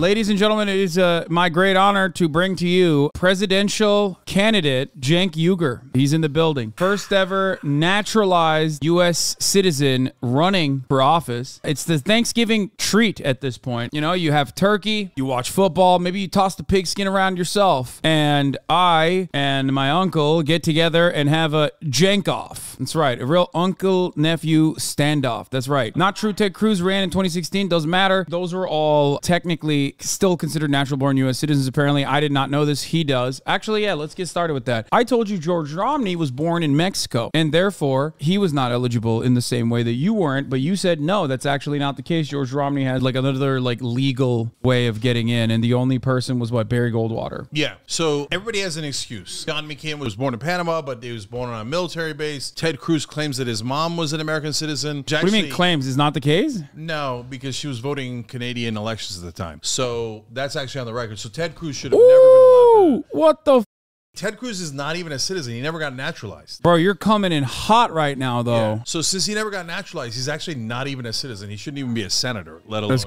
Ladies and gentlemen, it is my great honor to bring to you presidential candidate Cenk Uygur. He's in the building. First ever naturalized U.S. citizen running for office. It's the Thanksgiving treat at this point. You know, you have turkey, you watch football, maybe you toss the pigskin around yourself. And I and my uncle get together and have a Cenk-off. That's right, a real uncle-nephew standoff. That's right. Not true. Ted Cruz ran in 2016. Doesn't matter. Those were all technically still considered natural-born U.S. citizens, apparently. I did not know this. He does. Actually, yeah, let's get started with that. I told you George Romney was born in Mexico, and therefore, he was not eligible in the same way that you weren't, but you said, no, that's actually not the case. George Romney had, like, another, like, legal way of getting in, and the only person was, what, Barry Goldwater? Yeah, so everybody has an excuse. John McCain was born in Panama, but he was born on a military base. Ted Cruz claims that his mom was an American citizen. Actually, what do you mean claims? Is not the case? No, because she was voting Canadian elections at the time. So that's actually on the record. So Ted Cruz should have never been allowed to. What the f? Ted Cruz is not even a citizen. He never got naturalized. Bro, you're coming in hot right now, though. Yeah. So since he never got naturalized, he's actually not even a citizen. He shouldn't even be a senator, let alone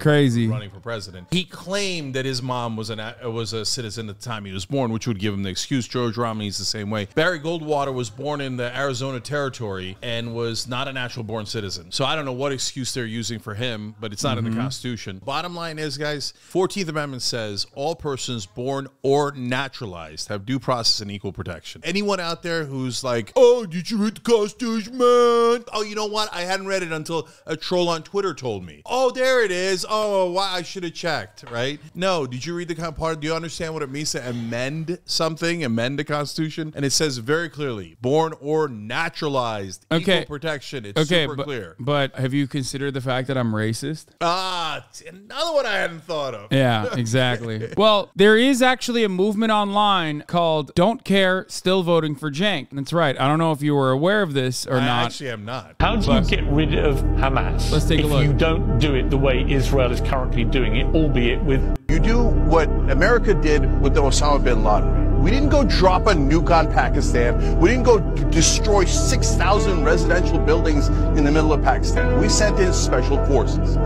running for president. He claimed that his mom was a citizen at the time he was born, which would give him the excuse. George Romney's the same way. Barry Goldwater was born in the Arizona territory and was not a natural-born citizen. So I don't know what excuse they're using for him, but it's not in the Constitution. Bottom line is, guys, 14th Amendment says all persons born or naturalized have due process and equal protection. Anyone out there who's like, oh, did you read the Constitution, man? Oh, you know what? I hadn't read it until a troll on Twitter told me. Oh, there it is. Oh, wow, I should have checked, right? No, did you read the part? Do you understand what it means to amend something, amend the Constitution? And it says very clearly, born or naturalized, equal protection. It's super clear. But have you considered the fact that I'm racist? Ah, another one I hadn't thought of. Yeah, exactly. Well, there is actually a movement online called Don't Care, Still Voting for Cenk. That's right. I don't know if you were aware of this or not. I actually am not. How do you get rid of Hamas? Let's take a look. If you don't do it the way Israel is currently doing it, albeit with... You do what America did with the Osama bin Laden. We didn't go drop a nuke on Pakistan. We didn't go destroy 6,000 residential buildings in the middle of Pakistan. We sent in special forces.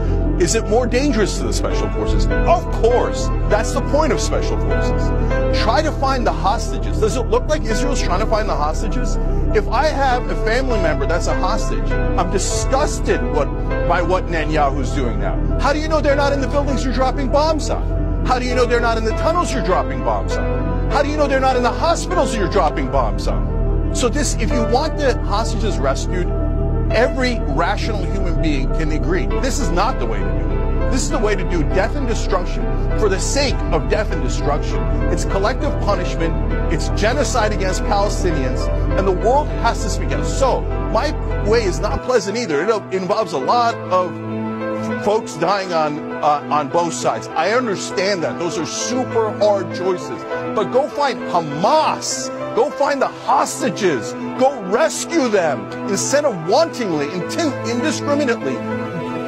Is it more dangerous to the special forces? Of course. That's the point of special forces. Try to find the hostages. Does it look like Israel's trying to find the hostages? If I have a family member that's a hostage, I'm disgusted by what Netanyahu's doing now. How do you know they're not in the buildings you're dropping bombs on? How do you know they're not in the tunnels you're dropping bombs on? How do you know they're not in the hospitals you're dropping bombs on? So this, if you want the hostages rescued, every rational human being can agree. This is not the way to do it. This is the way to do death and destruction for the sake of death and destruction. It's collective punishment. It's genocide against Palestinians. And the world has to speak out. So my way is not pleasant either. It involves a lot of folks dying on both sides. I understand that. Those are super hard choices. But go find Hamas. Go find the hostages. Go rescue them instead of wantingly, indiscriminately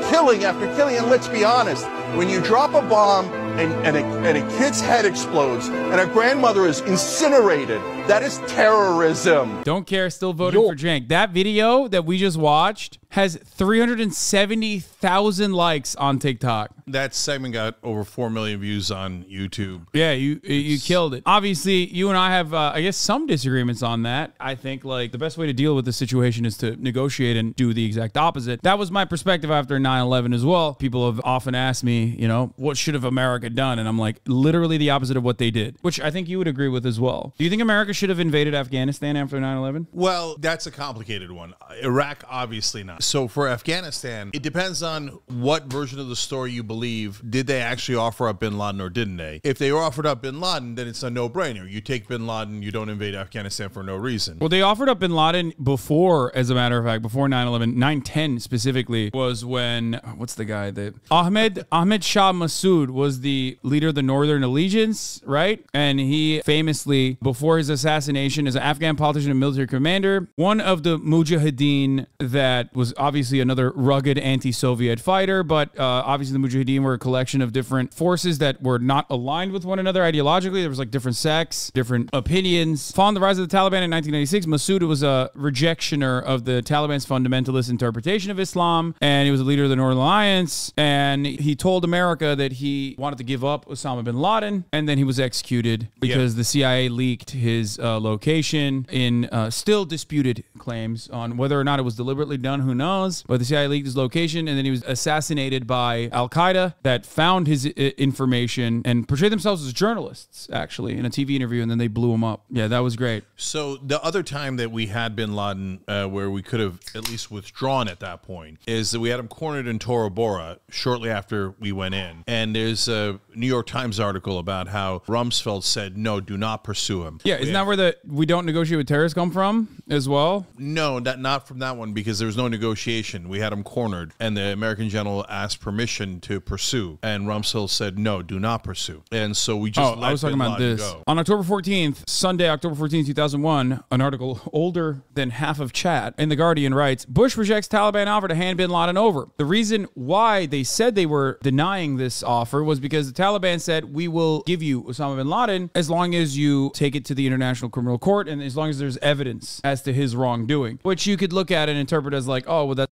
killing after killing. And let's be honest, when you drop a bomb and a kid's head explodes and a grandmother is incinerated, that is terrorism. Don't care, still voting for Cenk. That video that we just watched has 370,000 likes on TikTok. That segment got over 4 million views on YouTube. Yeah, you killed it. Obviously, you and I have, I guess, some disagreements on that. I think, like, the best way to deal with the situation is to negotiate and do the exact opposite. That was my perspective after 9/11 as well. People have often asked me, you know, what should have America done? And I'm like, literally the opposite of what they did, which I think you would agree with as well. Do you think America should have invaded Afghanistan after 9/11? Well, that's a complicated one. Iraq, obviously not. So for Afghanistan, it depends on what version of the story you believe. Did they actually offer up bin Laden or didn't they? If they offered up bin Laden, then it's a no-brainer. You take bin Laden, you don't invade Afghanistan for no reason. Well, they offered up bin Laden before, as a matter of fact, before 9/11, 9/10 specifically, was when, what's the guy that, Ahmed Shah Massoud was the leader of the Northern Alliance, right? And he famously, before his assassination, assassination as an Afghan politician and military commander, one of the Mujahideen that was obviously another rugged anti-Soviet fighter, but obviously the Mujahideen were a collection of different forces that were not aligned with one another ideologically. There was like different sects, different opinions. Following the rise of the Taliban in 1996, Massoud was a rejectioner of the Taliban's fundamentalist interpretation of Islam, and he was a leader of the Northern Alliance, and he told America that he wanted to give up Osama bin Laden, and then he was executed because the CIA leaked his location in still disputed claims on whether or not it was deliberately done, who knows, but the CIA leaked his location, and then he was assassinated by Al-Qaeda that found his information and portrayed themselves as journalists, actually, in a TV interview, and then they blew him up. Yeah, that was great. So the other time that we had bin Laden where we could have at least withdrawn at that point is that we had him cornered in Tora Bora shortly after we went in, and there's a New York Times article about how Rumsfeld said, no, do not pursue him. Yeah, isn't that where the we don't negotiate with terrorists come from as well? No, not from that one, because there was no negotiation. We had him cornered, and the American general asked permission to pursue, and Rumsfeld said, no, do not pursue. And so we just let bin Laden go. On October 14th, Sunday, October 14th, 2001, an article older than half of chat in The Guardian writes, Bush rejects Taliban offer to hand bin Laden over. The reason why they said they were denying this offer was because the Taliban said, we will give you Osama bin Laden as long as you take it to the International Criminal Court and as long as there's evidence as to his wrongdoing, which you could look at and interpret as like, oh, well, that's...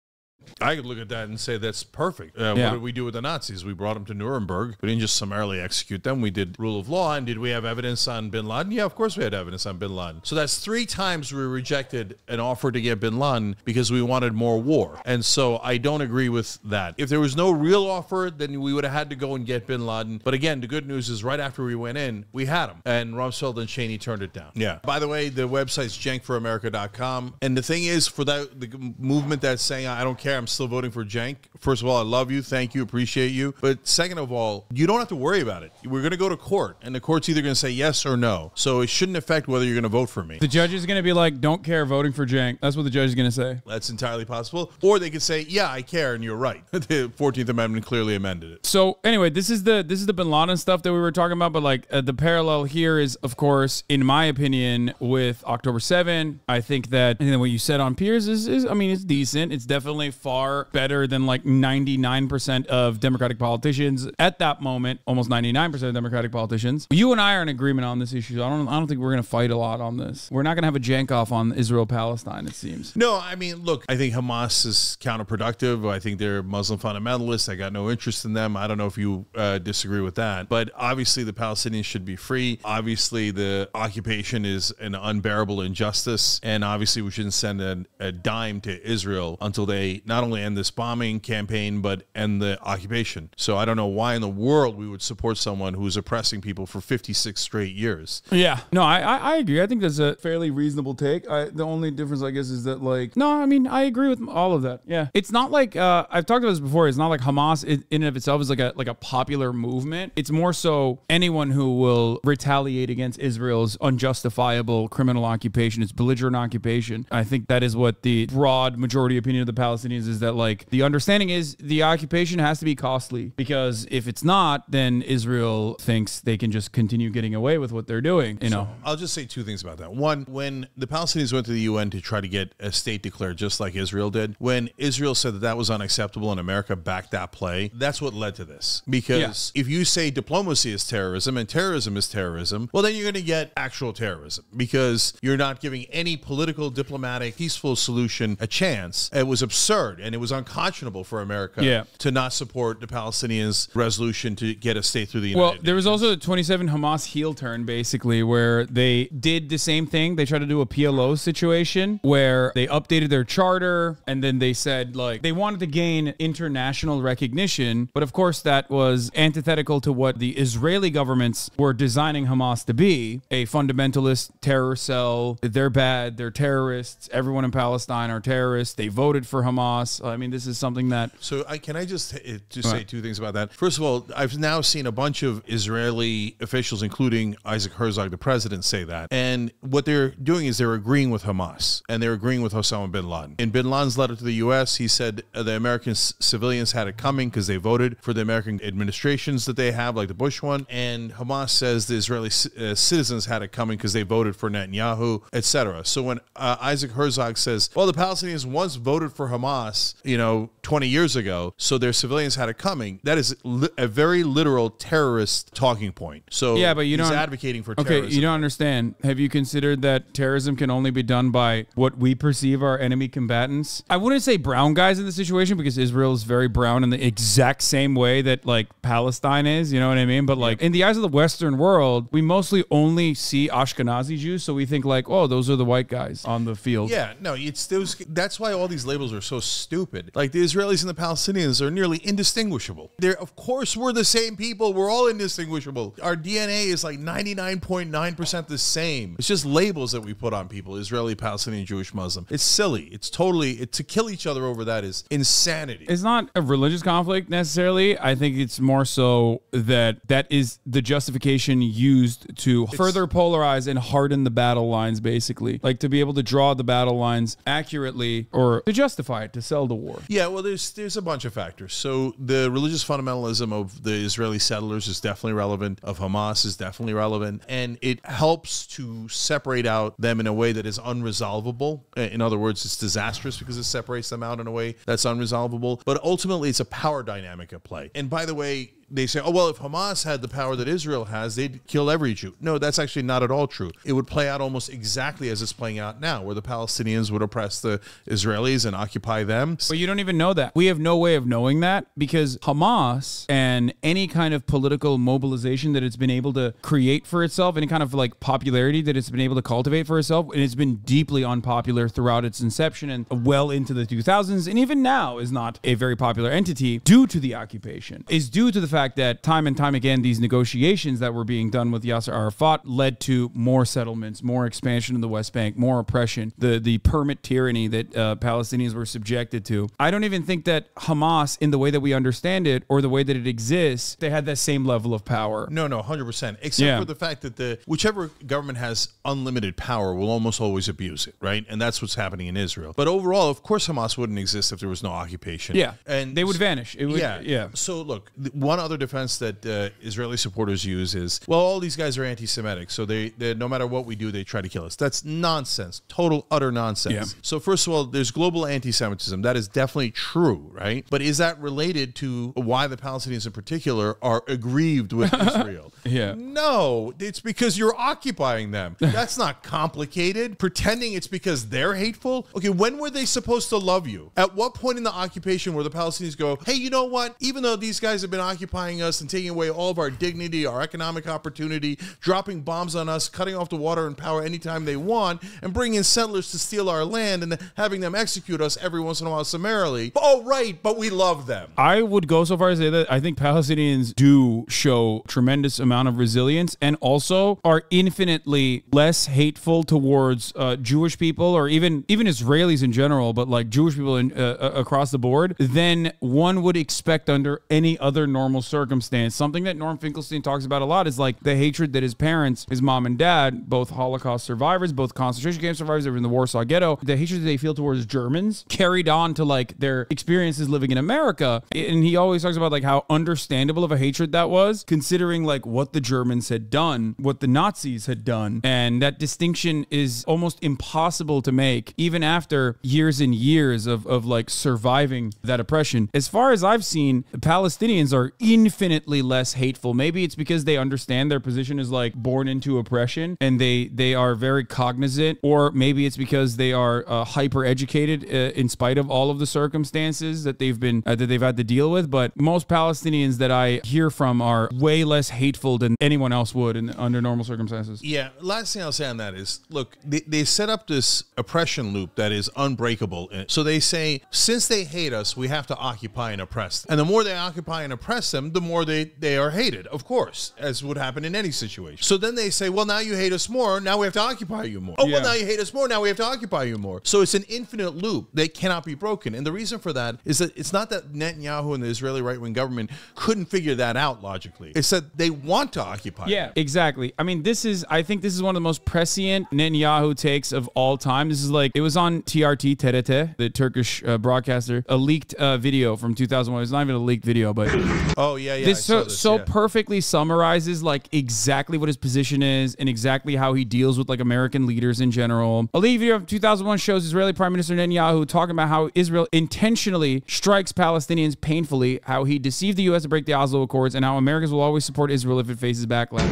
I could look at that and say that's perfect. What did we do with the Nazis? We brought them to Nuremberg. We didn't just summarily execute them. We did rule of law. And did we have evidence on bin Laden? Yeah, of course we had evidence on bin Laden. So that's three times we rejected an offer to get bin Laden because we wanted more war. And so I don't agree with that. If there was no real offer, then we would have had to go and get bin Laden. But again, the good news is right after we went in, we had him. And Rumsfeld and Cheney turned it down. Yeah. By the way, the website's JenkForAmerica.com. And the thing is, for that the movement that's saying, I don't care, I'm still voting for Cenk. First of all, I love you. Thank you. Appreciate you. But second of all, you don't have to worry about it. We're going to go to court, and the court's either going to say yes or no. So it shouldn't affect whether you're going to vote for me. The judge is going to be like, don't care, voting for Cenk. That's what the judge is going to say. That's entirely possible. Or they could say, yeah, I care, and you're right. The 14th Amendment clearly amended it. So anyway, this is the bin Laden stuff that we were talking about, but like the parallel here is, of course, in my opinion, with October 7. I think that what you said on Piers is, I mean, it's decent. It's definitely far better than like 99% of Democratic politicians at that moment, almost 99% of Democratic politicians. You and I are in agreement on this issue. I don't think we're going to fight a lot on this. We're not going to have a jank off on Israel-Palestine, it seems. No, I mean, look, I think Hamas is counterproductive. I think they're Muslim fundamentalists. I got no interest in them. I don't know if you disagree with that, but obviously the Palestinians should be free. Obviously the occupation is an unbearable injustice, and obviously we shouldn't send a dime to Israel until they not only end this bombing campaign, but end the occupation. So I don't know why in the world we would support someone who's oppressing people for 56 straight years. Yeah. No, I agree. I think that's a fairly reasonable take. The only difference, I guess, is that, like, no, I mean, I agree with all of that. Yeah. It's not like, I've talked about this before, it's not like Hamas in and of itself is like a popular movement. It's more so anyone who will retaliate against Israel's unjustifiable criminal occupation, its belligerent occupation. I think that is what the broad majority opinion of the Palestinians is that, like, the understanding is the occupation has to be costly, because if it's not, then Israel thinks they can just continue getting away with what they're doing. You know, I'll just say two things about that. One, when the Palestinians went to the UN to try to get a state declared just like Israel did, when Israel said that that was unacceptable and America backed that play, that's what led to this. Because if you say diplomacy is terrorism and terrorism is terrorism, well, then you're going to get actual terrorism, because you're not giving any political, diplomatic, peaceful solution a chance. It was absurd. And it was unconscionable for America to not support the Palestinians' resolution to get a state through the United Nations. Well, there was also the 27 Hamas heel turn, basically, where they did the same thing. They tried to do a PLO situation where they updated their charter, and then they said, like, they wanted to gain international recognition. But of course, that was antithetical to what the Israeli governments were designing Hamas to be, a fundamentalist terror cell. They're bad. They're terrorists. Everyone in Palestine are terrorists. They voted for Hamas. Hamas. I mean, this is something that... So can I just say two things about that? First of all, I've now seen a bunch of Israeli officials, including Isaac Herzog, the president, say that. And what they're doing is they're agreeing with Hamas, and they're agreeing with Osama bin Laden. In bin Laden's letter to the U.S., he said the American civilians had it coming because they voted for the American administrations that they have, like the Bush one. And Hamas says the Israeli citizens had it coming because they voted for Netanyahu, etc. So when Isaac Herzog says, well, the Palestinians once voted for Hamas, you know, 20 years ago, so their civilians had it coming, that is a very literal terrorist talking point. So yeah, but he's advocating for terrorism. Okay, you don't understand. Have you considered that terrorism can only be done by what we perceive are enemy combatants? I wouldn't say brown guys in this situation, because Israel is very brown in the exact same way that like Palestine is, you know what I mean? But like in the eyes of the Western world, we mostly only see Ashkenazi Jews, so we think like, oh, those are the white guys on the field. Yeah, no, it's those. That's why all these labels are so stupid. Like the Israelis and the Palestinians are nearly indistinguishable. They're, of course, we're the same people. We're all indistinguishable. Our DNA is like 99.9% the same. It's just labels that we put on people: Israeli, Palestinian, Jewish, Muslim. It's silly. It's totally, to kill each other over that is insanity. It's not a religious conflict necessarily. I think it's more so that that is the justification used to further polarize and harden the battle lines, basically. Like to be able to draw the battle lines accurately or to justify it, to sell the war. Yeah, well, there's a bunch of factors. So the religious fundamentalism of the Israeli settlers is definitely relevant, of Hamas is definitely relevant, and it helps to separate out them in a way that is unresolvable. In other words, it's disastrous because it separates them out in a way that's unresolvable. But ultimately, it's a power dynamic at play. And by the way, they say, oh, well, if Hamas had the power that Israel has, they'd kill every Jew. No, that's actually not at all true. It would play out almost exactly as it's playing out now, where the Palestinians would oppress the Israelis and occupy them. But you don't even know that. We have no way of knowing that, because Hamas and any kind of political mobilization that it's been able to create for itself, any kind of like popularity that it's been able to cultivate for itself, and it's been deeply unpopular throughout its inception and well into the 2000s, and even now is not a very popular entity due to the occupation, is due to the fact that time and time again, these negotiations that were being done with Yasser Arafat led to more settlements, more expansion of the West Bank, more oppression, the permit tyranny that Palestinians were subjected to. I don't even think that Hamas, in the way that we understand it or the way that it exists, they had that same level of power. No, no, 100%. Except for the fact that whichever government has unlimited power will almost always abuse it, right? And that's what's happening in Israel. But overall, of course, Hamas wouldn't exist if there was no occupation. Yeah, and they would vanish. It would, yeah. So look, one other defense that Israeli supporters use is, well, all these guys are anti-Semitic, so they no matter what we do, they try to kill us. That's nonsense. Total, utter nonsense. Yeah. So first of all, there's global anti-Semitism. That is definitely true, right? But is that related to why the Palestinians in particular are aggrieved with Israel? Yeah. No, it's because you're occupying them. That's not complicated. Pretending it's because they're hateful. Okay, when were they supposed to love you? At what point in the occupation where the Palestinians go, hey, you know what? Even though these guys have been occupying us and taking away all of our dignity, our economic opportunity, dropping bombs on us, cutting off the water and power anytime they want, and bringing settlers to steal our land and having them execute us every once in a while summarily. Oh, right, but we love them. I would go so far as to say that I think Palestinians do show tremendous amount of resilience and also are infinitely less hateful towards Jewish people or even Israelis in general, but like Jewish people across the board, than one would expect under any other normal circumstance. Something that Norm Finkelstein talks about a lot is like the hatred that his parents, his mom and dad, both Holocaust survivors, both concentration camp survivors, they were in the Warsaw Ghetto, the hatred that they feel towards Germans carried on to like their experiences living in America. And he always talks about like how understandable of a hatred that was, considering like what the Germans had done, what the Nazis had done. And that distinction is almost impossible to make, even after years and years of like surviving that oppression. As far as I've seen, Palestinians are infinitely less hateful. Maybe it's because they understand their position is like born into oppression and they are very cognizant, or maybe it's because they are hyper educated in spite of all of the circumstances that they've been that they've had to deal with. But most Palestinians that I hear from are way less hateful than anyone else would under normal circumstances. Yeah, last thing I'll say on that is, look, they set up this oppression loop that is unbreakable. So they say, since they hate us, we have to occupy and oppress them. And the more they occupy and oppress them, them, the more they are hated, of course, as would happen in any situation. So then they say, well, now you hate us more, now we have to occupy you more. Oh, yeah. Well, now you hate us more, now we have to occupy you more. So it's an infinite loop that cannot be broken. And the reason for that is that it's not that Netanyahu and the Israeli right-wing government couldn't figure that out logically. It's that they want to occupy. Yeah, exactly. I mean, this is, I think this is one of the most prescient Netanyahu takes of all time. This is like, it was on TRT, TRT, the Turkish broadcaster, a leaked video from 2001. It's not even a leaked video, but oh yeah, yeah. This so perfectly summarizes like exactly what his position is and exactly how he deals with like American leaders in general. A leaked video of 2001 shows Israeli Prime Minister Netanyahu talking about how Israel intentionally strikes Palestinians painfully, how he deceived the U.S. to break the Oslo Accords, and how Americans will always support Israel if it faces backlash.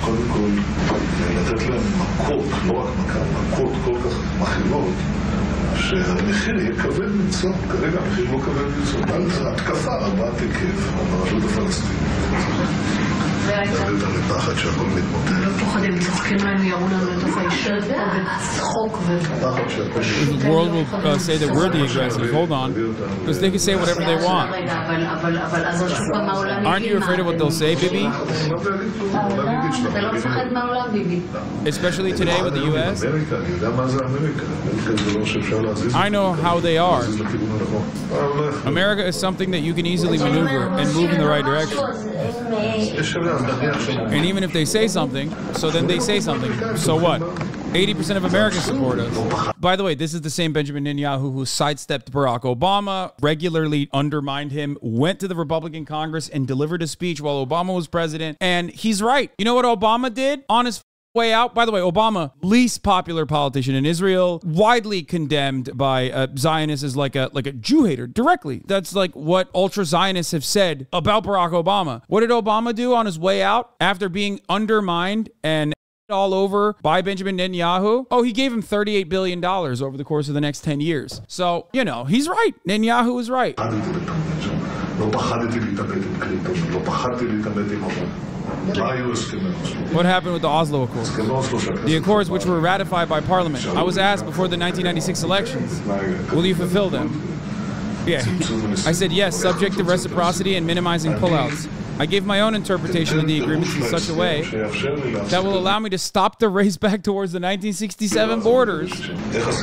The world will say that we're the aggressors. Hold on, because they can say whatever they want. Aren't you afraid of what they'll say, Bibi? Especially today with the U.S. I know how they are. America is something that you can easily maneuver and move in the right direction. And even if they say something, so then they say something. So what? 80% of Americans support us. By the way, this is the same Benjamin Netanyahu who sidestepped Barack Obama, regularly undermined him, went to the Republican Congress and delivered a speech while Obama was president. And he's right. You know what Obama did? On his way out. By the way, Obama, least popular politician in Israel, widely condemned by Zionists as like a Jew hater directly. That's like what ultra Zionists have said about Barack Obama. What did Obama do on his way out after being undermined and all over by Benjamin Netanyahu? Oh, he gave him $38 billion over the course of the next 10 years. So, you know, he's right. Netanyahu is right. What happened with the Oslo Accords? The Accords which were ratified by Parliament. I was asked before the 1996 elections, will you fulfill them? Yeah. I said yes, subject to reciprocity and minimizing pullouts. I gave my own interpretation of the agreements in such a way that will allow me to stop the race back towards the 1967 borders.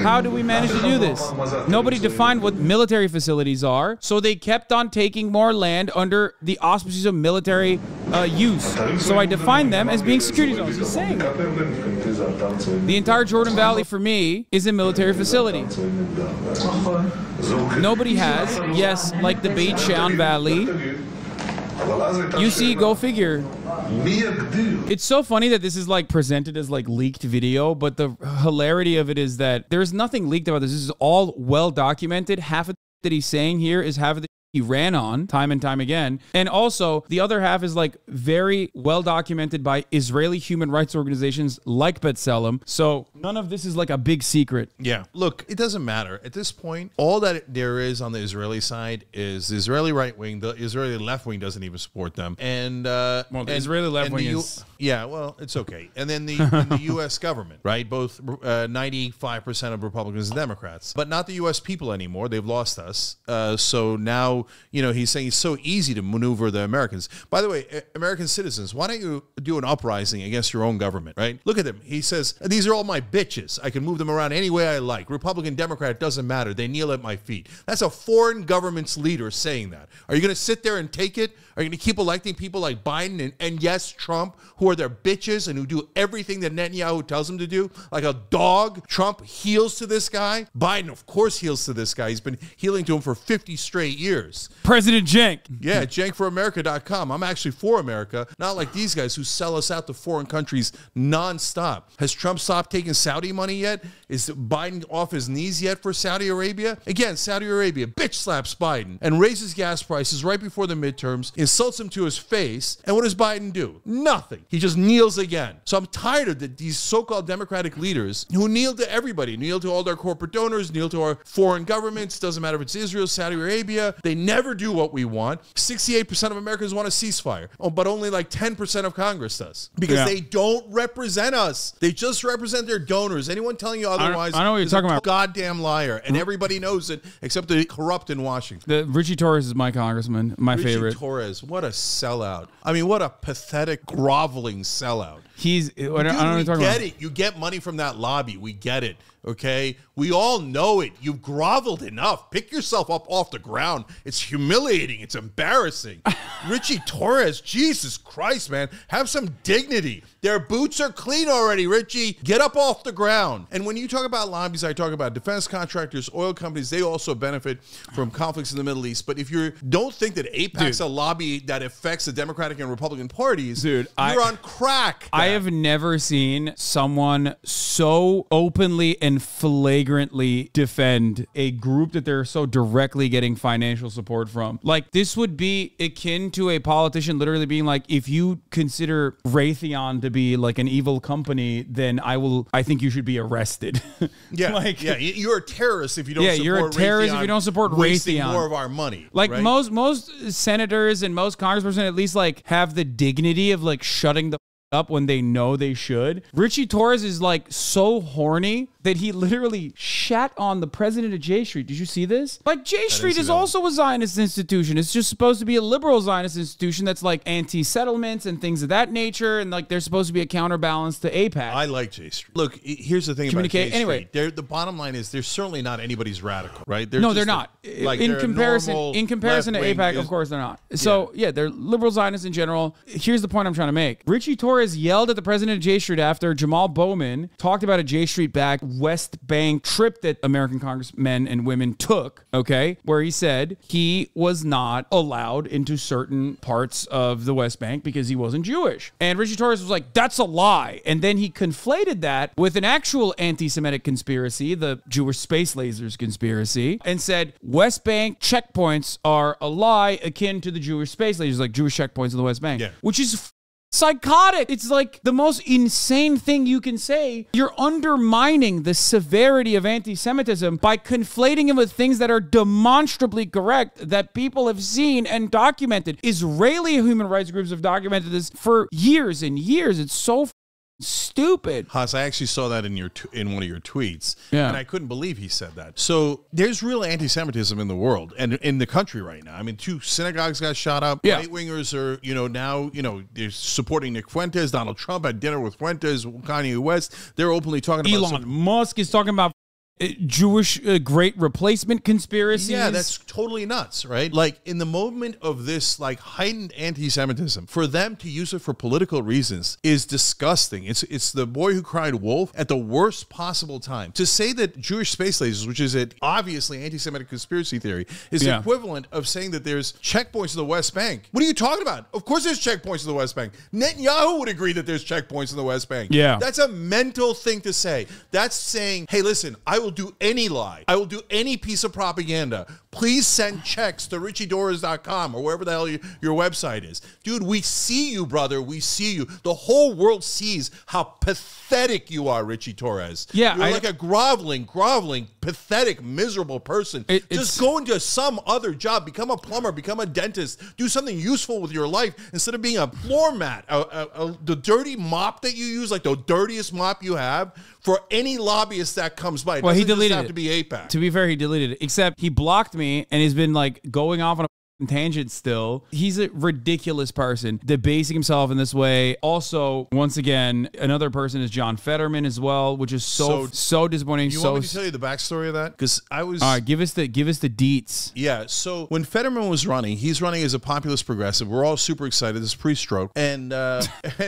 How do we manage to do this? Nobody defined what military facilities are, so they kept on taking more land under the auspices of military use. So I defined them as being security zones. He's saying the entire Jordan Valley for me is a military facility. Nobody has, yes, like the Beit Shean Valley. You see, go figure. It's so funny that this is like presented as like leaked video, but the hilarity of it is that there's nothing leaked about this. This is all well documented. Half of that he's saying here is half of the he ran on time and time again. And also the other half is like very well documented by Israeli human rights organizations like B'Tselem. So none of this is like a big secret. Yeah. Look, it doesn't matter. At this point, all that there is on the Israeli side is the Israeli right wing. The Israeli left wing doesn't even support them. And well, the Israeli left wing is... Yeah, well, it's okay. And then the, and the U.S. government, right? Both 95% of Republicans and Democrats, but not the U.S. people anymore. They've lost us. So now, you know, he's saying it's so easy to maneuver the Americans. By the way, American citizens, why don't you do an uprising against your own government, right? Look at them. He says, these are all my bitches. I can move them around any way I like. Republican, Democrat, doesn't matter. They kneel at my feet. That's a foreign government's leader saying that. Are you going to sit there and take it? Are you going to keep electing people like Biden and yes, Trump, who are their bitches and who do everything that Netanyahu tells them to do, like a dog? Trump heals to this guy. Biden, of course, heals to this guy. He's been healing to him for 50 straight years. President Cenk. Yeah, JenkForAmerica.com. I'm actually for America, not like these guys who sell us out to foreign countries nonstop. Has Trump stopped taking Saudi money yet? Is Biden off his knees yet for Saudi Arabia? Again, Saudi Arabia bitch slaps Biden and raises gas prices right before the midterms, insults him to his face, and what does Biden do? Nothing. He just kneels again. So I'm tired of these so-called Democratic leaders who kneel to everybody, kneel to all their corporate donors, kneel to our foreign governments. Doesn't matter if it's Israel, Saudi Arabia. They never do what we want. 68% of Americans want a ceasefire, but only like 10% of Congress does, because they don't represent us. They just represent their donors. Anyone telling you otherwise I know what you're talking about. Goddamn liar, and everybody knows it except the corrupt in Washington. Richie Torres is my congressman, my favorite. Richie Torres, what a sellout. I mean, what a pathetic, groveling sellout. He's, dude, I don't know, we get it. You get money from that lobby. We get it. Okay, we all know it. You've groveled enough. Pick yourself up off the ground. It's humiliating. It's embarrassing. Richie Torres, Jesus Christ, man. Have some dignity. Their boots are clean already, Richie. Get up off the ground. And when you talk about lobbies, I talk about defense contractors, oil companies. They also benefit from conflicts in the Middle East. But if you don't think that AIPAC's a lobby that affects the Democratic and Republican parties, dude, you're on crack. I have never seen someone so openly and flagrantly defend a group that they're so directly getting financial support from. Like, this would be akin to a politician literally being like, if you consider Raytheon to be like an evil company, then I think you should be arrested. Yeah. Like, yeah, you're a terrorist if you don't support you're a terrorist Raytheon, if you don't support wasting Raytheon. More of our money. Like, right? most senators and most congressperson at least like have the dignity of like shutting the up when they know they should. Richie Torres is like so horny that he literally shat on the president of J Street. Did you see this? Like, J Street is also a Zionist institution. It's just supposed to be a liberal Zionist institution that's like anti-settlements and things of that nature, and like they're supposed to be a counterbalance to AIPAC. I like J Street. Look, here's the thing about J Street. Anyway, the bottom line is they're certainly not anybody's radical, right? They're they're not. Like, in comparison to AIPAC, of course they're not. So yeah, they're liberal Zionists in general. Here's the point I'm trying to make. Richie Torres yelled at the president of J Street after Jamal Bowman talked about a J Street back West Bank trip that American congressmen and women took, okay, where he said he was not allowed into certain parts of the West Bank because he wasn't Jewish. And Richie Torres was like, that's a lie. And then he conflated that with an actual anti-Semitic conspiracy, the Jewish space lasers conspiracy, and said West Bank checkpoints are a lie akin to the Jewish space lasers, like Jewish checkpoints in the West Bank, which is psychotic. It's like the most insane thing you can say. You're undermining the severity of anti-Semitism by conflating it with things that are demonstrably correct that people have seen and documented. Israeli human rights groups have documented this for years and years. It's so stupid. Haas, I actually saw that in your one of your tweets, and I couldn't believe he said that. So there's real anti-Semitism in the world and in the country right now. I mean, 2 synagogues got shot up. Right wingers are, you know, now, you know, they're supporting Nick Fuentes. Donald Trump had dinner with Fuentes, Kanye West. They're openly talking about Elon Musk is talking about Jewish great replacement conspiracies. Yeah, that's totally nuts, right? Like, in the moment of this like heightened anti-Semitism, for them to use it for political reasons is disgusting. It's the boy who cried wolf at the worst possible time. To say that Jewish space lasers, which is an obviously anti-Semitic conspiracy theory, is the equivalent of saying that there's checkpoints in the West Bank. What are you talking about? Of course there's checkpoints in the West Bank. Netanyahu would agree that there's checkpoints in the West Bank. Yeah. That's a mental thing to say. That's saying, hey, listen, I will do any lie. I will do any piece of propaganda. Please send checks to richietorres.com or wherever the hell your website is. Dude, we see you, brother. We see you. The whole world sees how pathetic you are, Richie Torres. Yeah, you're like a groveling, pathetic, miserable person. Just go into some other job. Become a plumber. Become a dentist. Do something useful with your life instead of being a floor mat, the dirty mop that you use, like the dirtiest mop you have, for any lobbyist that comes by. Well, he deleted it. Doesn't just have to be AIPAC. To be fair, he deleted it. Except he blocked me, and he's been like going off on a tangent still. He's a ridiculous person, debasing himself in this way. Also, once again, another person is John Fetterman as well, which is so disappointing. You want me to tell you the backstory of that? Because I was all right. Give us the deets. Yeah. So when Fetterman was running, he's running as a populist progressive. We're all super excited. This pre-stroke, and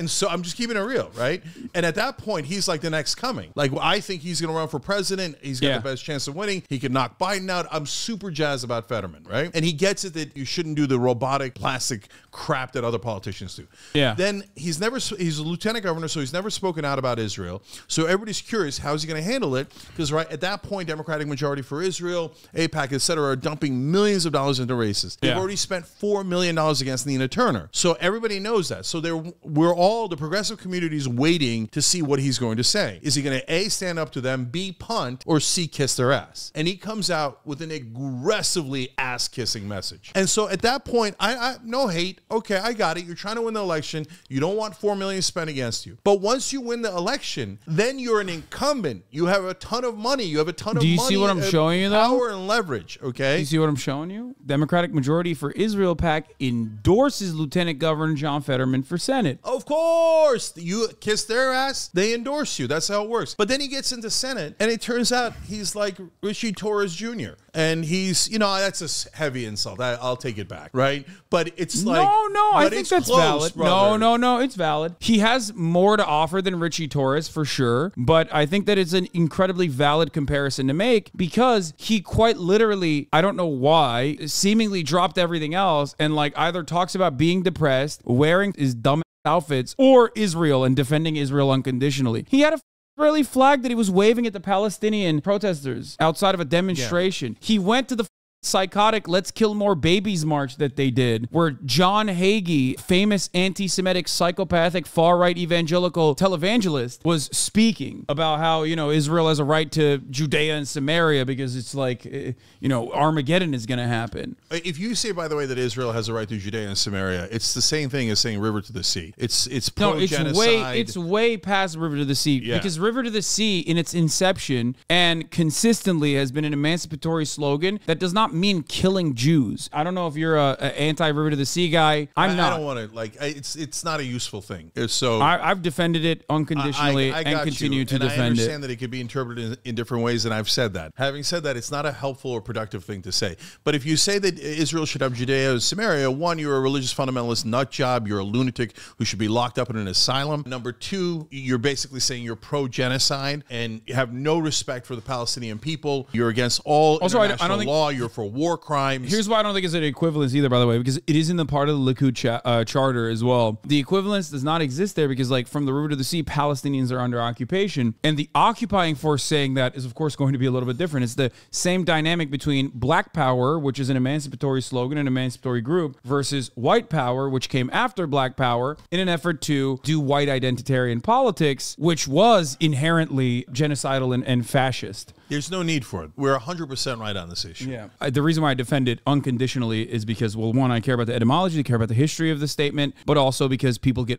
so I'm just keeping it real, right? And at that point, he's like the next coming. Like, I think he's going to run for president. He's got the best chance of winning. He could knock Biden out. I'm super jazzed about Fetterman, right? And he gets it that You shouldn't do the robotic plastic crap that other politicians do. Yeah. Then he's a lieutenant governor, so he's never spoken out about Israel. So everybody's curious, how is he going to handle it? Because right at that point, Democratic Majority for Israel, AIPAC, et cetera, are dumping millions of dollars into races. Yeah. They've already spent $4 million against Nina Turner. So everybody knows that. So we're all, the progressive community is waiting to see what he's going to say. Is he going to A, stand up to them, B, punt, or C, kiss their ass? And he comes out with an aggressively ass-kissing message. And so at that point, I no hate. Okay, I got it. You're trying to win the election. You don't want $4 million spent against you. But once you win the election, then you're an incumbent. You have a ton of money. You have a ton of money. Do you see what I'm showing you, though? Power and leverage, okay? Do you see what I'm showing you? Democratic Majority for Israel PAC endorses Lieutenant Governor John Fetterman for Senate. Of course. You kiss their ass, they endorse you. That's how it works. But then he gets into Senate, and it turns out he's like Richie Torres Jr. And he's, you know, that's a heavy insult. I'll take it back, right? But it's like... No, I think that's valid. Brother. No, it's valid. He has more to offer than Richie Torres, for sure. But I think that it's an incredibly valid comparison to make because he quite literally, I don't know why, seemingly dropped everything else and like either talks about being depressed, wearing his dumb outfits, or Israel and defending Israel unconditionally. He had a Israeli flag that he was waving at the Palestinian protesters outside of a demonstration. Yeah. He went to the psychotic Let's Kill More Babies march that they did, where John Hagee, famous anti-Semitic, psychopathic, far-right evangelical televangelist, was speaking about how, you know, Israel has a right to Judea and Samaria because it's like, you know, Armageddon is going to happen. If you say, by the way, that Israel has a right to Judea and Samaria, it's the same thing as saying river to the sea. It's pro-genocide. No, it's way past river to the sea, yeah. Because river to the sea in its inception and consistently has been an emancipatory slogan that does not mean killing Jews. I don't know if you're a anti-river to the sea guy. I'm not. I don't want to, like, it's not a useful thing. So I've defended it unconditionally and continue to defend it. I understand that it could be interpreted in different ways, and I've said that. Having said that, it's not a helpful or productive thing to say. But if you say that Israel should have Judea and Samaria, one, you're a religious fundamentalist nut job. You're a lunatic who should be locked up in an asylum. Number two, you're basically saying you're pro-genocide and you have no respect for the Palestinian people. You're against all international law. You're for war crimes. Here's why I don't think it's an equivalence either, by the way, because it is in the part of the Likud charter as well. The equivalence does not exist there because, like, from the river to the sea, Palestinians are under occupation. And the occupying force saying that is, of course, going to be a little bit different. It's the same dynamic between Black Power, which is an emancipatory slogan, an emancipatory group, versus White Power, which came after Black Power in an effort to do white identitarian politics, which was inherently genocidal and fascist. There's no need for it. We're 100% right on this issue. Yeah. The reason why I defend it unconditionally is because, well, one, I care about the etymology, I care about the history of the statement, but also because people get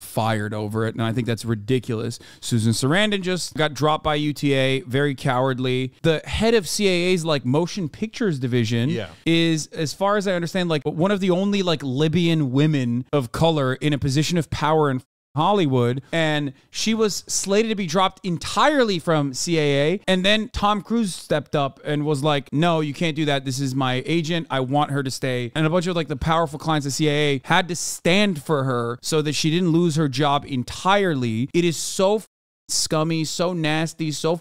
fired over it, and I think that's ridiculous. Susan Sarandon just got dropped by UTA, very cowardly. The head of CAA's, like, motion pictures division is, as far as I understand, like, one of the only, like, Libyan women of color in a position of power and Hollywood, and she was slated to be dropped entirely from CAA, and then Tom Cruise stepped up and was like, no, you can't do that. This is my agent. I want her to stay. And a bunch of, like, the powerful clients of CAA had to stand for her so that she didn't lose her job entirely. It is so scummy, so nasty, so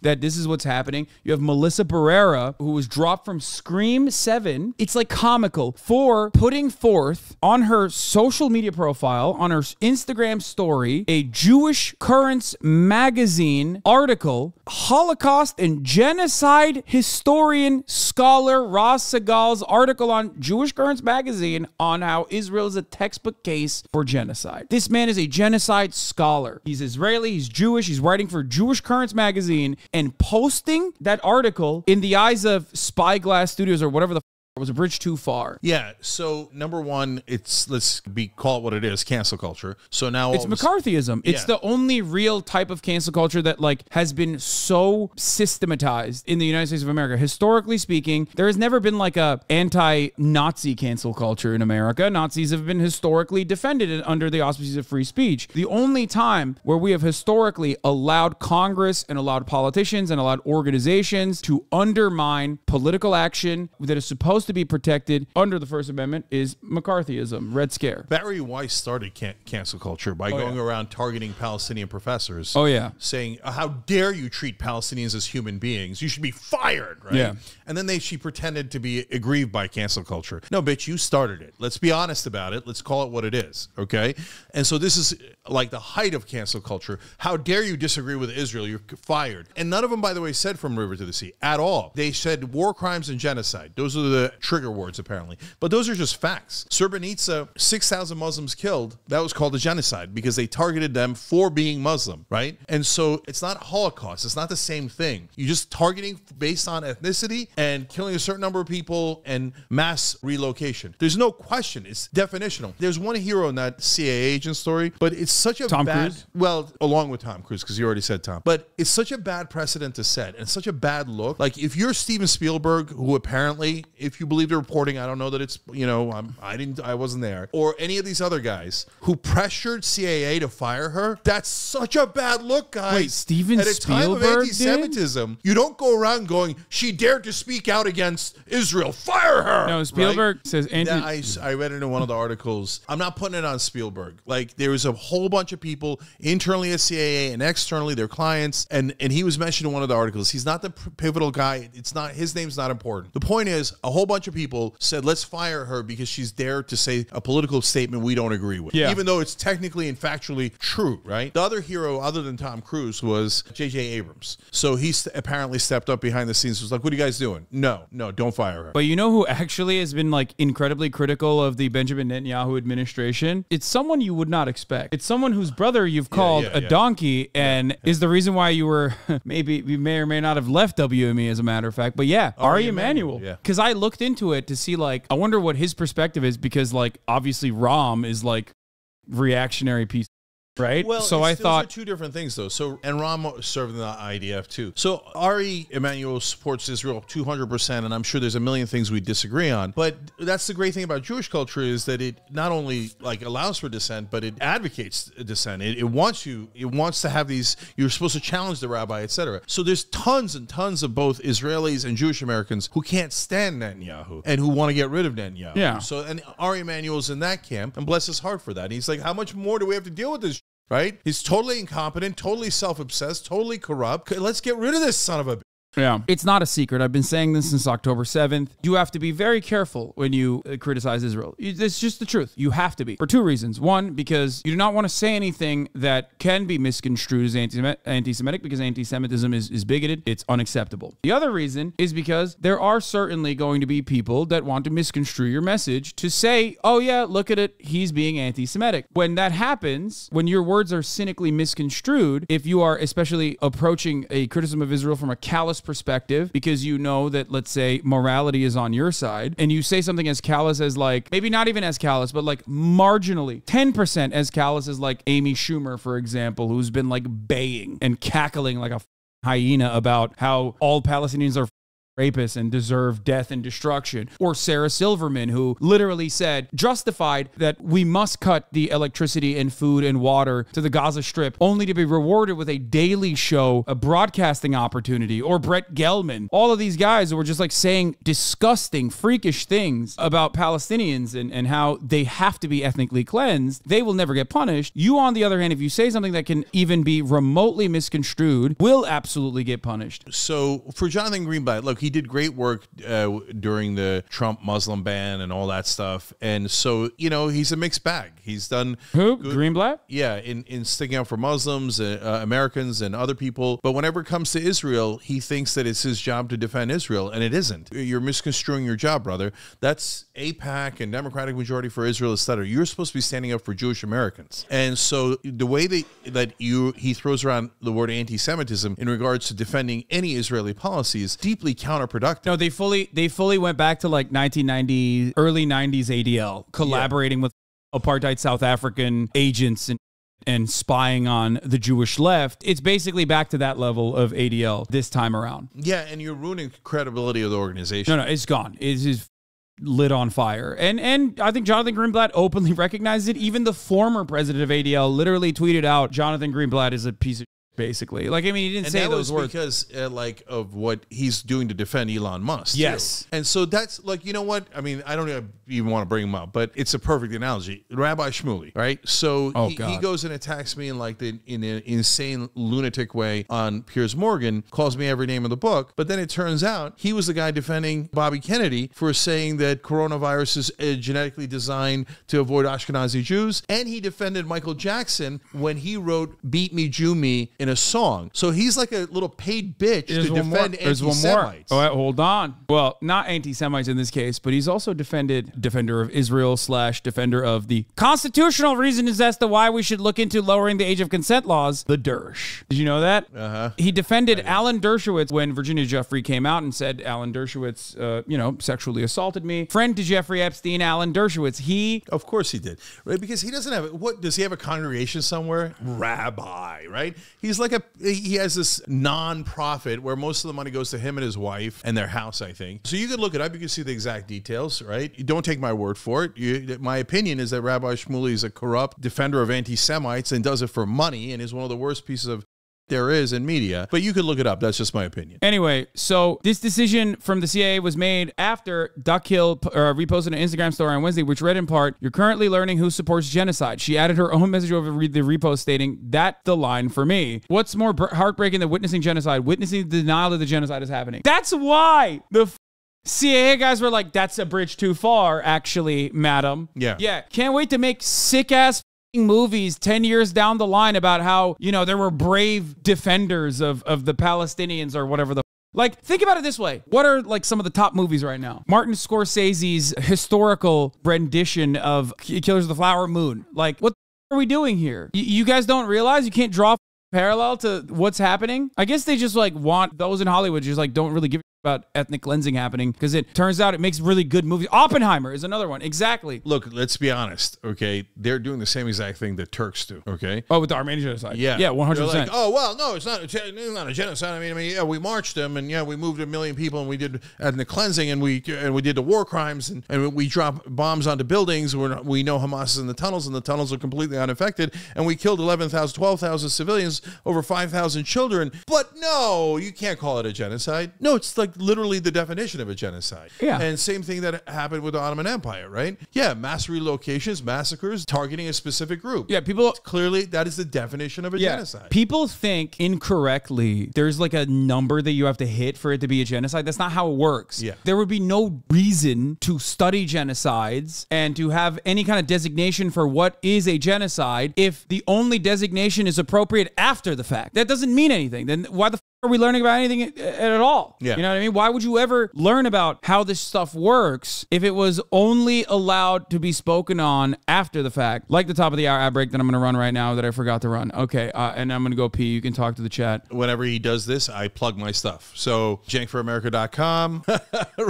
that this is what's happening. You have Melissa Barrera, who was dropped from Scream 7. It's like comical for putting forth on her social media profile, on her Instagram story, a Jewish Currents magazine article, Holocaust and genocide historian scholar Ross Segal's article on Jewish Currents magazine on how Israel is a textbook case for genocide. This man is a genocide scholar. He's Israeli, he's Jewish, he's writing for Jewish Currents magazine, and posting that article in the eyes of Spyglass Studios or whatever the it was, a bridge too far. Yeah. So number one, let's call it what it is, cancel culture. So now it's McCarthyism. It's the only real type of cancel culture that, like, has been so systematized in the United States of America. Historically speaking, there has never been, like, a anti-Nazi cancel culture in America. Nazis have been historically defended under the auspices of free speech. The only time where we have historically allowed Congress and allowed politicians and allowed organizations to undermine political action that is supposed supposed to be protected under the First Amendment is McCarthyism, Red Scare. Barry Weiss started cancel culture by going around targeting Palestinian professors. Oh, yeah. Saying, how dare you treat Palestinians as human beings? You should be fired, right? Yeah. And then she pretended to be aggrieved by cancel culture. No, bitch, you started it. Let's be honest about it. Let's call it what it is, okay? And so this is like the height of cancel culture. How dare you disagree with Israel? You're fired. And none of them, by the way, said from river to the sea at all. They said war crimes and genocide. Those are the trigger words, apparently. But those are just facts. Srebrenica, 6,000 Muslims killed. That was called a genocide because they targeted them for being Muslim, right? And so it's not Holocaust. It's not the same thing. You're just targeting based on ethnicity and killing a certain number of people and mass relocation. There's no question. It's definitional. There's one hero in that CAA agent story, but it's such a Tom Cruise? Well, along with Tom Cruise, because you already said Tom. But it's such a bad precedent to set and such a bad look. Like, if you're Steven Spielberg, who apparently, if you believe the reporting, I don't know that it's, you know, I wasn't there, or any of these other guys who pressured CAA to fire her, that's such a bad look, guys. Wait, Steven Spielberg? At a time of anti-Semitism, you don't go around going, she dared to speak out against Israel. Fire her! No, Spielberg says... I read it in one of the articles. I'm not putting it on Spielberg. Like, there was a whole bunch of people internally at CAA and externally, their clients, and he was mentioned in one of the articles. He's not the pivotal guy. It's not, his name's not important. The point is, a whole bunch of people said, let's fire her because she's dared to say a political statement we don't agree with. Yeah. Even though it's technically and factually true, right? The other hero other than Tom Cruise was J.J. Abrams. So he apparently stepped up behind the scenes, was like, what are you guys doing? No, no, don't fire her. But you know who actually has been like incredibly critical of the Benjamin Netanyahu administration? It's someone you would not expect. It's someone whose brother you've called a donkey and is the reason why you were, maybe you may or may not have left WME as a matter of fact, but yeah, Ari Emanuel. Because I looked into it to see like, I wonder what his perspective is because like, obviously Rom is like reactionary piece. Right? Well, so I thought two different things though. So, and Rom served in the IDF too. So Ari Emanuel supports Israel 200%, and I'm sure there's a million things we disagree on. But that's the great thing about Jewish culture is that it not only like allows for dissent, but it advocates dissent. It wants you, it wants to have these, you're supposed to challenge the rabbi, etc. So there's tons and tons of both Israelis and Jewish Americans who can't stand Netanyahu and who want to get rid of Netanyahu. Yeah. So, and Ari Emanuel's in that camp, and bless his heart for that. And he's like, how much more do we have to deal with this? Right? He's totally incompetent, totally self-obsessed, totally corrupt. Let's get rid of this son of a bitch. Yeah. It's not a secret. I've been saying this since October 7th. You have to be very careful when you criticize Israel. It's just the truth. You have to be. For two reasons. One, because you do not want to say anything that can be misconstrued as anti-Semitic because anti-Semitism is bigoted. It's unacceptable. The other reason is because there are certainly going to be people that want to misconstrue your message to say, oh yeah, look at it. He's being anti-Semitic. When that happens, when your words are cynically misconstrued, if you are especially approaching a criticism of Israel from a callous perspective because you know that, let's say, morality is on your side and you say something as callous as like, maybe not even as callous, but like marginally 10% as callous as like Amy Schumer, for example, who's been like baying and cackling like a hyena about how all Palestinians are rapists and deserve death and destruction, or Sarah Silverman, who literally said, justified, that we must cut the electricity and food and water to the Gaza Strip, only to be rewarded with a daily show, a broadcasting opportunity, or Brett Gelman. All of these guys who were just like saying disgusting, freakish things about Palestinians and how they have to be ethnically cleansed, they will never get punished. You, on the other hand, if you say something that can even be remotely misconstrued, will absolutely get punished. So for Jonathan Greenblatt, look, he did great work during the Trump Muslim ban and all that stuff. And so, you know, he's a mixed bag. He's done... Who? Greenblatt? Yeah, in sticking out for Muslims, Americans, and other people. But whenever it comes to Israel, he thinks that it's his job to defend Israel, and it isn't. You're misconstruing your job, brother. That's AIPAC and Democratic Majority for Israel, etc. You're supposed to be standing up for Jewish Americans. And so the way that he throws around the word anti-Semitism in regards to defending any Israeli policy is deeply counterproductive. No, they fully went back to like 1990, early 90s ADL, collaborating with apartheid South African agents and spying on the Jewish left. It's basically back to that level of ADL this time around. Yeah, and you're ruining credibility of the organization. No, no, it's gone. It is lit on fire. And I think Jonathan Greenblatt openly recognized it. Even the former president of ADL literally tweeted out, Jonathan Greenblatt is a piece of Basically, like, I mean, he didn't say those words because like of what he's doing to defend Elon Musk. Yes. And so that's like, you know what? I mean, I don't even want to bring him up, but it's a perfect analogy. Rabbi Shmuley. Right. So he goes and attacks me in like the, in an insane lunatic way on Piers Morgan, calls me every name in the book. But then it turns out he was the guy defending Bobby Kennedy for saying that coronavirus is genetically designed to avoid Ashkenazi Jews. And he defended Michael Jackson when he wrote Beat Me, Jew Me in a song. So he's like a little paid bitch to defend anti-Semites. Oh, hold on. Well, not anti-Semites in this case, but he's also defender of Israel / defender of the constitutional reason is as to why we should look into lowering the age of consent laws, the Dersh. Did you know that? Uh-huh. He defended Alan Dershowitz when Virginia Jeffrey came out and said, Alan Dershowitz, you know, sexually assaulted me. Friend to Jeffrey Epstein, Alan Dershowitz. He... Of course he did. Right? Because he doesn't have... What? Does he have a congregation somewhere? Rabbi, right? He's like he has this non-profit where most of the money goes to him and his wife and their house, I think. So you could look it up. You can see the exact details, right? You don't take my word for it. My opinion is that Rabbi Shmuley is a corrupt defender of anti-Semites and does it for money and is one of the worst pieces of there is in media, but you could look it up. That's just my opinion. Anyway, so this decision from the CAA was made after Duck Hill reposted an Instagram story on Wednesday, which read in part, "You're currently learning who supports genocide." She added her own message over the repost stating, "That's the line for me. What's more heartbreaking than witnessing genocide? Witnessing the denial that the genocide is happening." That's why the CAA guys were like, "That's a bridge too far, actually, madam." Yeah. Yeah. Can't wait to make sick-ass movies 10 years down the line about how, you know, there were brave defenders of the Palestinians or whatever the... Like, think about it this way. What are, like, some of the top movies right now? Martin Scorsese's historical rendition of Killers of the Flower Moon. Like, what the are we doing here? You guys don't realize you can't draw parallel to what's happening? I guess they just, like, want those in Hollywood just, like, don't really give about ethnic cleansing happening because it turns out it makes really good movies. Oppenheimer is another one. Exactly. Look, let's be honest. Okay. They're doing the same exact thing that Turks do. Okay. Oh, with the Armenian genocide. Yeah. Yeah. 100%. Like, oh, well, no, it's not a genocide. I mean, yeah, we marched them and yeah, we moved 1 million people and we did ethnic cleansing and we did the war crimes and we dropped bombs onto buildings. We know Hamas is in the tunnels and the tunnels are completely unaffected. And we killed 11,000, 12,000 civilians, over 5,000 children. But no, you can't call it a genocide. No, it's like literally the definition of a genocide. Yeah. And same thing that happened with the Ottoman Empire, right? Yeah, mass relocations, massacres, targeting a specific group. Yeah, people... Clearly, that is the definition of a genocide. People think incorrectly there's like a number that you have to hit for it to be a genocide. That's not how it works. Yeah. There would be no reason to study genocides and to have any kind of designation for what is a genocide if the only designation is appropriate after the fact. That doesn't mean anything. Then why the... Are we learning about anything at all? Yeah. You know what I mean? Why would you ever learn about how this stuff works if it was only allowed to be spoken on after the fact? Like the top of the hour ad break that I'm going to run right now that I forgot to run. Okay. And I'm going to go pee. You can talk to the chat. Whenever he does this, I plug my stuff. So JankForAmerica.com,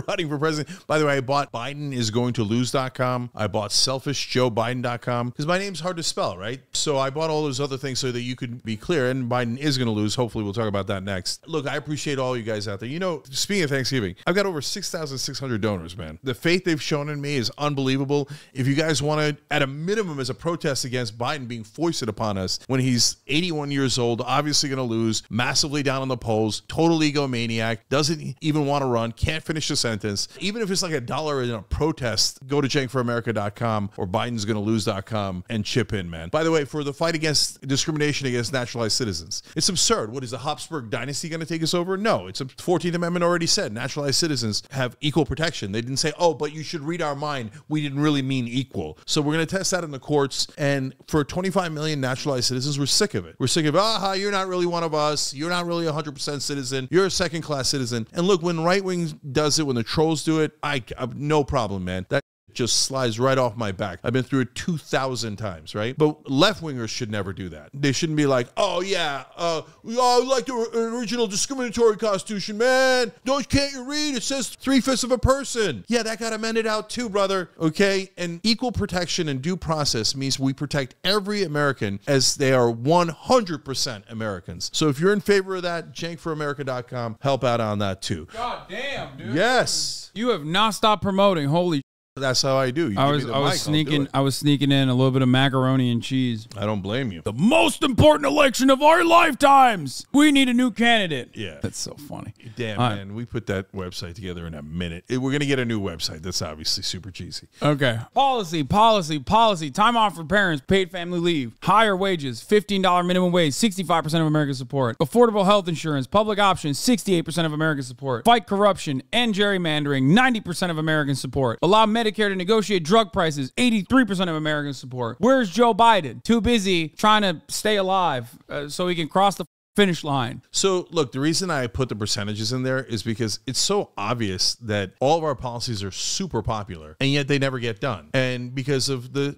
running for president. By the way, I bought BidenIsGoingToLose.com. I bought SelfishJoeBiden.com because my name's hard to spell, right? So I bought all those other things so that you could be clear. And Biden is going to lose. Hopefully we'll talk about that next. Look, I appreciate all you guys out there. You know, speaking of Thanksgiving, I've got over 6,600 donors, man. The faith they've shown in me is unbelievable. If you guys want to, at a minimum, as a protest against Biden being foisted upon us when he's 81 years old, obviously going to lose, massively down on the polls, total egomaniac, doesn't even want to run, can't finish a sentence. Even if it's like $1 in a protest, go to JankForAmerica.com or Biden'sGonnaLose.com and chip in, man. By the way, for the fight against discrimination against naturalized citizens, it's absurd. What is the Habsburg dynasty? Is he going to take us over? No, it's a 14th Amendment already said naturalized citizens have equal protection. They didn't say, oh, but you should read our mind. We didn't really mean equal. So we're going to test that in the courts. And for 25 million naturalized citizens, we're sick of it. We're sick of, aha, you're not really one of us. You're not really 100% citizen. You're a second-class citizen. And look, when right wing does it, when the trolls do it, I have no problem, man. That just slides right off my back. I've been through it 2,000 times, right? But left-wingers should never do that. They shouldn't be like, oh, yeah, we all like the original discriminatory constitution, man. Can't you read? It says 3/5 of a person. Yeah, that got amended out too, brother, okay? And equal protection and due process means we protect every American as they are 100% Americans. So if you're in favor of that, JankForAmerica.com, help out on that too. God damn, dude. Yes. You have not stopped promoting, holy That's how I do. You I was sneaking in a little bit of macaroni and cheese. I don't blame you. The most important election of our lifetimes. We need a new candidate. Yeah, that's so funny. Damn, man, we put that website together in a minute. We're gonna get a new website. That's obviously super cheesy. Okay, policy, policy, policy. Time off for parents, paid family leave, higher wages, $15 minimum wage, 65% of American support, affordable health insurance, public options, 68% of American support, fight corruption and gerrymandering, 90% of American support, allow Medicare to negotiate drug prices, 83% of American support. Where's Joe Biden? Too busy trying to stay alive so he can cross the finish line. So look, the reason I put the percentages in there is because it's so obvious that all of our policies are super popular and yet they never get done. And because of the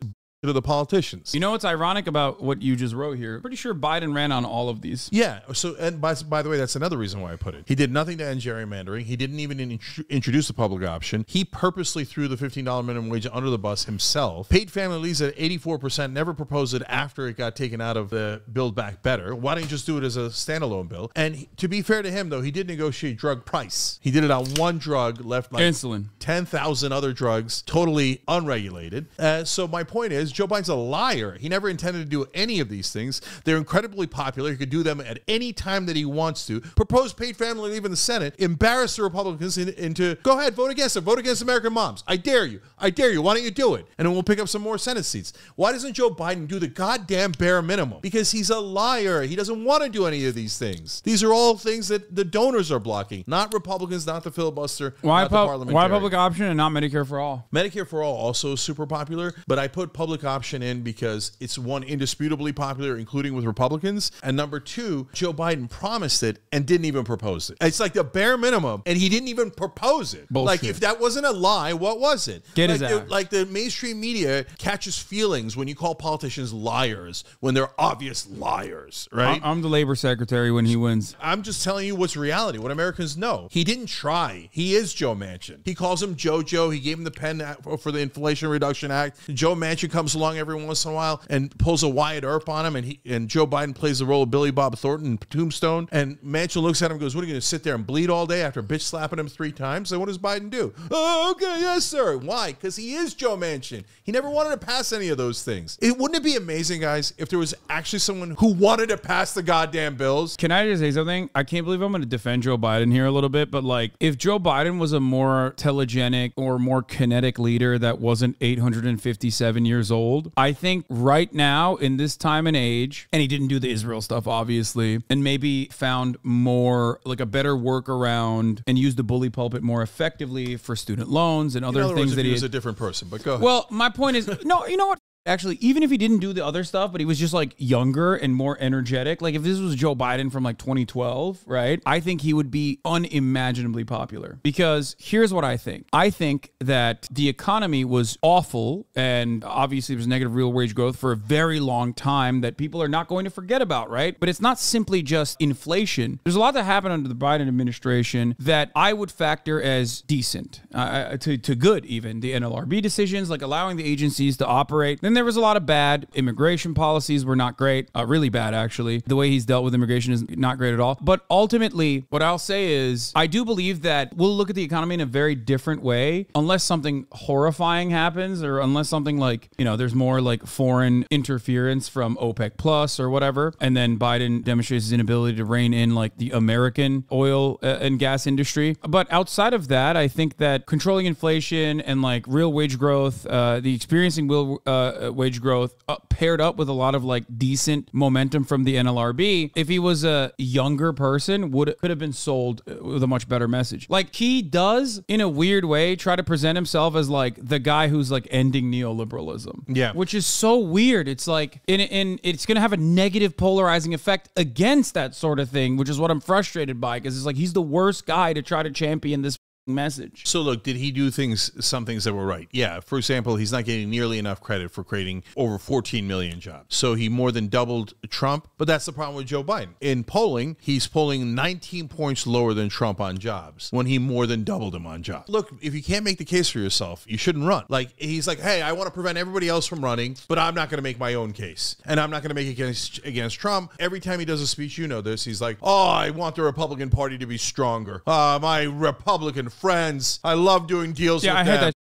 politicians. You know what's ironic about what you just wrote here? I'm pretty sure Biden ran on all of these. Yeah. So, and by the way, that's another reason why I put it. He did nothing to end gerrymandering. He didn't even introduce the public option. He purposely threw the $15 minimum wage under the bus himself. Paid family leaves at 84%, never proposed it after it got taken out of the Build Back Better. Why didn't you just do it as a standalone bill? And he, to be fair to him, though, he did negotiate drug price. He did it on one drug, left like insulin, 10,000 other drugs, totally unregulated. So my point is, Joe Biden's a liar. He never intended to do any of these things. They're incredibly popular. He could do them at any time that he wants to. Propose paid family leave in the Senate. Embarrass the Republicans into, go ahead, vote against it. Vote against American moms. I dare you. I dare you. Why don't you do it? And then we'll pick up some more Senate seats. Why doesn't Joe Biden do the goddamn bare minimum? Because he's a liar. He doesn't want to do any of these things. These are all things that the donors are blocking. Not Republicans, not the filibuster, why not the parliamentary. Why public option and not Medicare for all? Medicare for all also super popular, but I put public option in because it's one, indisputably popular, including with Republicans, and number two, Joe Biden promised it and didn't even propose it. It's like the bare minimum, and he didn't even propose it. Bullshit. Like, if that wasn't a lie, what was it? Get his ass. Like, the mainstream media catches feelings when you call politicians liars, when they're obvious liars, right? I'm the labor secretary when he wins. I'm just telling you what's reality, what Americans know. He didn't try. He is Joe Manchin. He calls him JoJo. He gave him the pen for the Inflation Reduction Act. Joe Manchin comes along every once in a while and pulls a Wyatt Earp on him, and Joe Biden plays the role of Billy Bob Thornton in Tombstone, and Manchin looks at him and goes, what, are you going to sit there and bleed all day after bitch slapping him 3 times? And what does Biden do? Oh, okay, yes, sir. Why? Because he is Joe Manchin. He never wanted to pass any of those things. Wouldn't it be amazing, guys, if there was actually someone who wanted to pass the goddamn bills? Can I just say something? I can't believe I'm going to defend Joe Biden here a little bit, but like, if Joe Biden was a more telegenic or more kinetic leader that wasn't 857 years old, I think right now in this time and age, and he didn't do the Israel stuff, obviously, and maybe found more like a better workaround and used the bully pulpit more effectively for student loans and other things that he was a different person. But go ahead. Well, my point is, no, you know what? Actually, even if he didn't do the other stuff, but he was just like younger and more energetic, like if this was Joe Biden from like 2012, right? I think he would be unimaginably popular, because here's what I think. I think that the economy was awful, and obviously there's negative real wage growth for a very long time that people are not going to forget about, right? But it's not simply just inflation. There's a lot that happened under the Biden administration that I would factor as decent, to good even. The NLRB decisions, like allowing the agencies to operate. Then there was a lot of bad. Immigration policies were not great, really bad, actually. The way he's dealt with immigration is not great at all. But ultimately, what I'll say is, I do believe that we'll look at the economy in a very different way, unless something horrifying happens, or unless something like, you know, there's more like foreign interference from OPEC Plus or whatever. And then Biden demonstrates his inability to rein in like the American oil and gas industry. But outside of that, I think that controlling inflation and like real wage growth, the experiencing will, wage growth paired up with a lot of like decent momentum from the NLRB, if he was a younger person, could have been sold with a much better message. Like, he does in a weird way try to present himself as like the guy who's like ending neoliberalism. Yeah, which is so weird. It's like it's gonna have a negative polarizing effect against that sort of thing, which is what I'm frustrated by, because it's like he's the worst guy to try to champion this message. So look, did he do some things that were right? Yeah. For example, he's not getting nearly enough credit for creating over 14 million jobs. So he more than doubled Trump, but that's the problem with Joe Biden. In polling, he's polling 19 points lower than Trump on jobs, when he more than doubled him on jobs. Look, if you can't make the case for yourself, you shouldn't run. Like, he's like, hey, I want to prevent everybody else from running, but I'm not going to make my own case. And I'm not going to make it against Trump. Every time he does a speech, you know this, he's like, oh, I want the Republican Party to be stronger. My Republican friends, I love doing deals with them.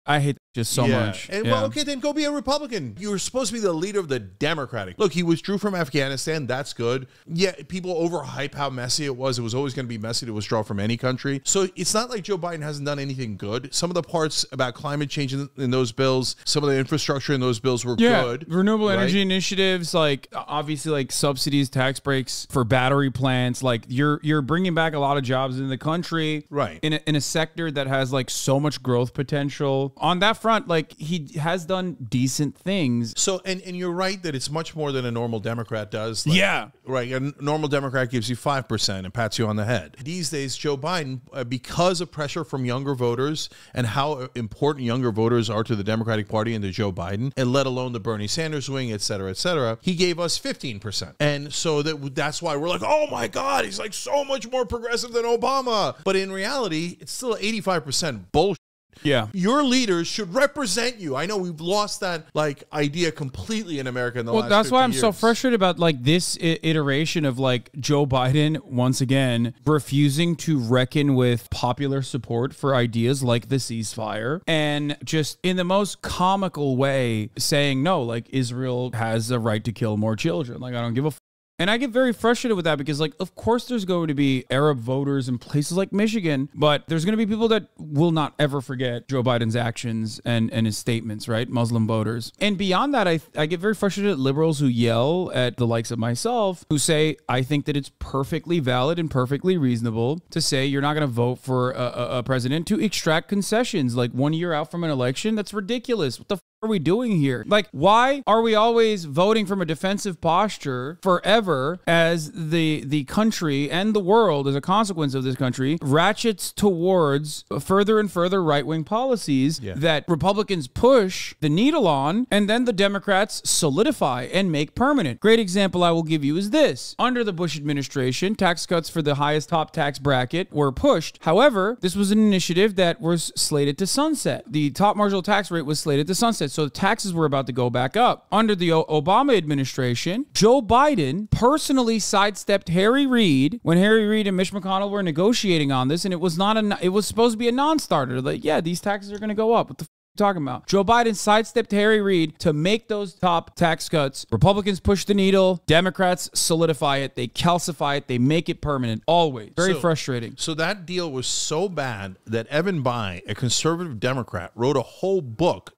I hate that. just so much. And well, okay, then go be a Republican. You were supposed to be the leader of the Democratic. Look, he withdrew from Afghanistan. That's good. Yeah, people overhype how messy it was. It was always going to be messy to withdraw from any country. So it's not like Joe Biden hasn't done anything good. Some of the parts about climate change in those bills, some of the infrastructure in those bills were good. Renewable energy initiatives, like obviously like subsidies, tax breaks for battery plants. Like you're bringing back a lot of jobs in the country. Right. In a sector that has like so much growth potential. On that front, like he has done decent things. So and you're right that it's much more than a normal Democrat does. Like, right. A normal Democrat gives you 5% and pats you on the head. These days, Joe Biden, because of pressure from younger voters and how important younger voters are to the Democratic Party and to Joe Biden, and let alone the Bernie Sanders wing, et cetera, he gave us 15%. And so that's why we're like, oh my God, he's like so much more progressive than Obama. But in reality, it's still 85% bullshit. Yeah. Your leaders should represent you. I know we've lost that like idea completely in America in the last 50 years. Well, that's why I'm so frustrated about like this iteration of like Joe Biden once again refusing to reckon with popular support for ideas like the ceasefire, and just in the most comical way saying no, like Israel has a right to kill more children. Like I don't give a f. And I get very frustrated with that because, like, of course there's going to be Arab voters in places like Michigan, but there's going to be people that will not ever forget Joe Biden's actions and his statements, right? Muslim voters. And beyond that, I get very frustrated at liberals who yell at the likes of myself, who say, I think that it's perfectly valid and perfectly reasonable to say you're not going to vote for a president to extract concessions like 1 year out from an election. That's ridiculous. What the f are we doing here? Like, why are we always voting from a defensive posture forever as the country and the world, as a consequence of this country, ratchets towards further and further right-wing policies that Republicans push the needle on, and then the Democrats solidify and make permanent? Great example I will give you is this. Under the Bush administration, tax cuts for the highest top tax bracket were pushed. However, this was an initiative that was slated to sunset. The top marginal tax rate was slated to sunset. So taxes were about to go back up. Under the Obama administration, Joe Biden personally sidestepped Harry Reid when Harry Reid and Mitch McConnell were negotiating on this, and it was not it was supposed to be a non-starter. Like, yeah, these taxes are going to go up. What the f are you talking about? Joe Biden sidestepped Harry Reid to make those top tax cuts. Republicans push the needle. Democrats solidify it. They calcify it. They make it permanent. Always. Very frustrating. So that deal was so bad that Evan Bayh, a conservative Democrat, wrote a whole book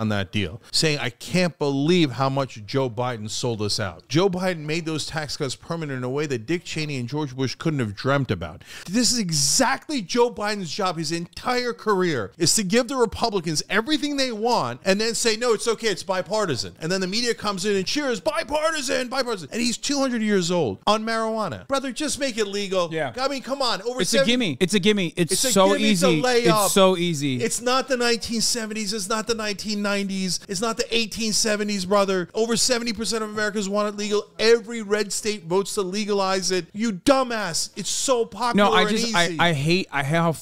on that deal, saying, I can't believe how much Joe Biden sold us out. Joe Biden made those tax cuts permanent in a way that Dick Cheney and George Bush couldn't have dreamt about. This is exactly Joe Biden's job his entire career, is to give the Republicans everything they want and then say, no, it's okay, it's bipartisan. And then the media comes in and cheers, bipartisan, bipartisan. And he's 200 years old on marijuana. Brother, just make it legal. Yeah. I mean, come on. Over it's a gimme. It's a gimme. It's so gimme. Easy. It's a layup. It's so easy. It's not the 1970s. It's not the 1990s. It's not the 1870s, brother. Over 70% of Americans want it legal. Every red state votes to legalize it. You dumbass. It's so popular. No, I just, and easy. I hate, I hate how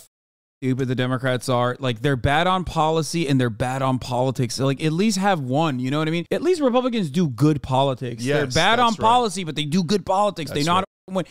stupid the Democrats are. Like, they're bad on policy and they're bad on politics. Like, at least have one, you know what I mean? At least Republicans do good politics. Yes, they're bad on policy, but they do good politics. That's right.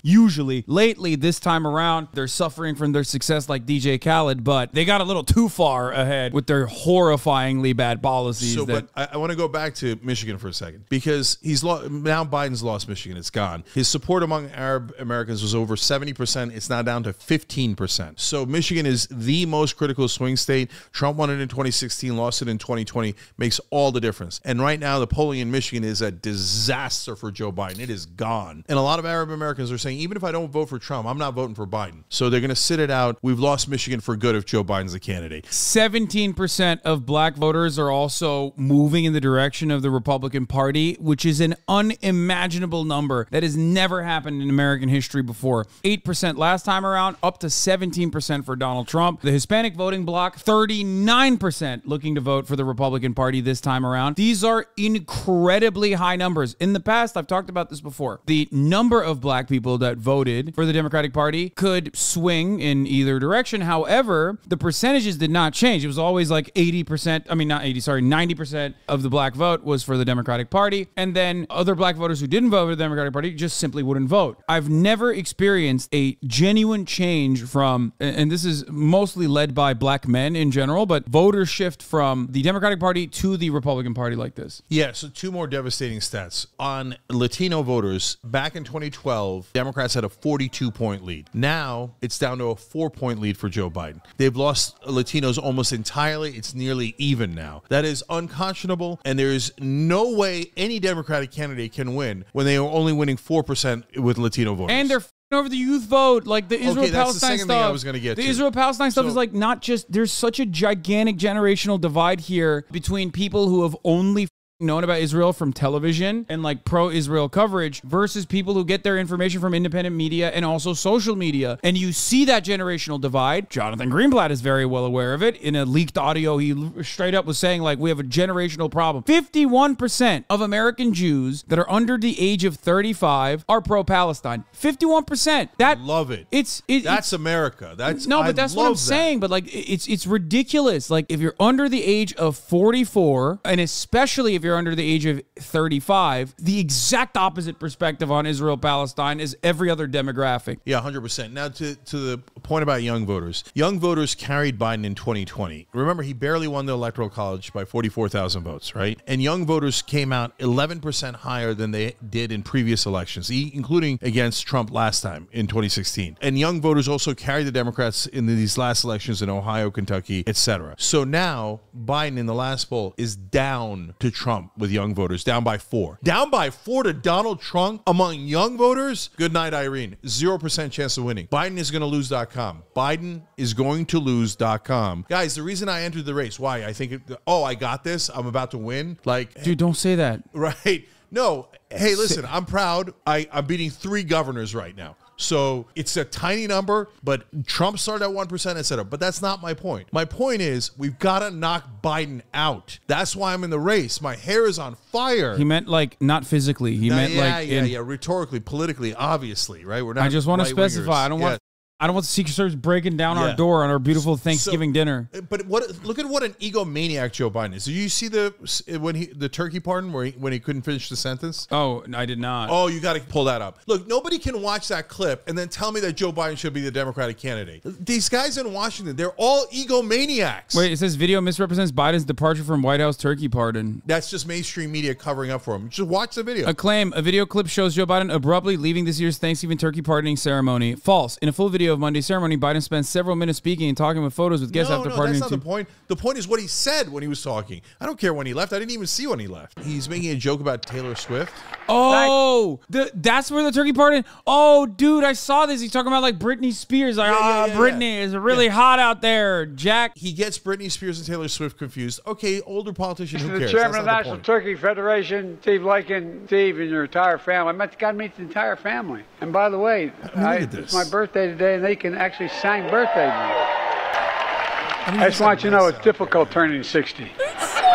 Usually, lately, this time around, they're suffering from their success like DJ Khaled, but they got a little too far ahead with their horrifyingly bad policies. So, but I want to go back to Michigan for a second, because he's now Biden's lost Michigan. It's gone. His support among Arab Americans was over 70%. It's now down to 15%. So Michigan is the most critical swing state. Trump won it in 2016, lost it in 2020. Makes all the difference. And right now, the polling in Michigan is a disaster for Joe Biden. It is gone. And a lot of Arab Americans are saying, even if I don't vote for Trump, I'm not voting for Biden. So they're going to sit it out. We've lost Michigan for good if Joe Biden's the candidate. 17% of black voters are also moving in the direction of the Republican Party, which is an unimaginable number that has never happened in American history before. 8% last time around, up to 17% for Donald Trump. The Hispanic voting bloc, 39% looking to vote for the Republican Party this time around. These are incredibly high numbers. In the past, I've talked about this before. The number of black people that voted for the Democratic Party could swing in either direction. However, the percentages did not change. It was always like 80%, I mean, not 80, sorry, 90% of the black vote was for the Democratic Party. And then other black voters who didn't vote for the Democratic Party just simply wouldn't vote. I've never experienced a genuine change from, and this is mostly led by black men in general, but voter shift from the Democratic Party to the Republican Party like this. Yeah, so two more devastating stats. On Latino voters, back in 2012, Democrats had a 42-point lead. Now, it's down to a 4-point lead for Joe Biden. They've lost Latinos almost entirely. It's nearly even now. That is unconscionable, and there is no way any Democratic candidate can win when they are only winning 4% with Latino voters. And they're over the youth vote, like the Israel-Palestine stuff. Thing I was gonna get the Israel-Palestine stuff is like not just, there's such a gigantic generational divide here between people who have only known about Israel from television and like pro-Israel coverage versus people who get their information from independent media and also social media. And you see that generational divide. Jonathan Greenblatt is very well aware of it. In a leaked audio, he straight up was saying like, we have a generational problem. 51% of American Jews that are under the age of 35 are pro-Palestine. 51%. That love it. That's America. That's no, but that's what I'm saying. But like, it's ridiculous. Like if you're under the age of 44 and especially if you're under the age of 35, the exact opposite perspective on Israel-Palestine is every other demographic. Yeah, 100%. Now to the point about young voters. Young voters carried Biden in 2020. Remember, he barely won the Electoral College by 44,000 votes, right? And young voters came out 11% higher than they did in previous elections, including against Trump last time in 2016. And young voters also carried the Democrats in these last elections in Ohio, Kentucky, etc. So now Biden in the last poll is down to Trump with young voters, down by 4. Down by 4 to Donald Trump among young voters? Good night, Irene. 0% chance of winning. Biden is going to lose.com. Biden is going to lose.com. Guys, the reason I entered the race, why? I think, oh, I got this. I'm about to win. Like, dude, don't say that. Right? No. Hey, listen, I'm proud. I'm beating 3 governors right now. So it's a tiny number, but Trump started at 1%, et cetera. But that's not my point. My point is we've got to knock Biden out. That's why I'm in the race. My hair is on fire. He meant like not physically. He meant like rhetorically, politically, obviously, right? We're not. I just want to specify. I don't want the Secret Service breaking down our door on our beautiful Thanksgiving dinner. But look at what an egomaniac Joe Biden is. Did you see the turkey pardon when he couldn't finish the sentence? Oh, I did not. Oh, you got to pull that up. Look, nobody can watch that clip and then tell me that Joe Biden should be the Democratic candidate. These guys in Washington, they're all egomaniacs. Wait, it says video misrepresents Biden's departure from White House turkey pardon. That's just mainstream media covering up for him. Just watch the video. Acclaim, a video clip shows Joe Biden abruptly leaving this year's Thanksgiving turkey pardoning ceremony. False. In a full video of Monday's ceremony, Biden spent several minutes speaking and talking with photos with guests after pardoning. That's not the point. The point is what he said when he was talking. I don't care when he left. I didn't even see when he left. He's making a joke about Taylor Swift. Oh, that's where the turkey pardon. Oh, dude, I saw this. He's talking about like Britney Spears. Like, Britney is really hot out there, Jack. He gets Britney Spears and Taylor Swift confused. Okay, older politician, who cares? The chairman of the National Turkey Federation, Steve Lykin, Steve, and your entire family. I met, got to meet the entire family. And by the way, it's my birthday today, and they can actually sing birthday to me. I just want you to know it's difficult turning 60.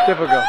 Difficult.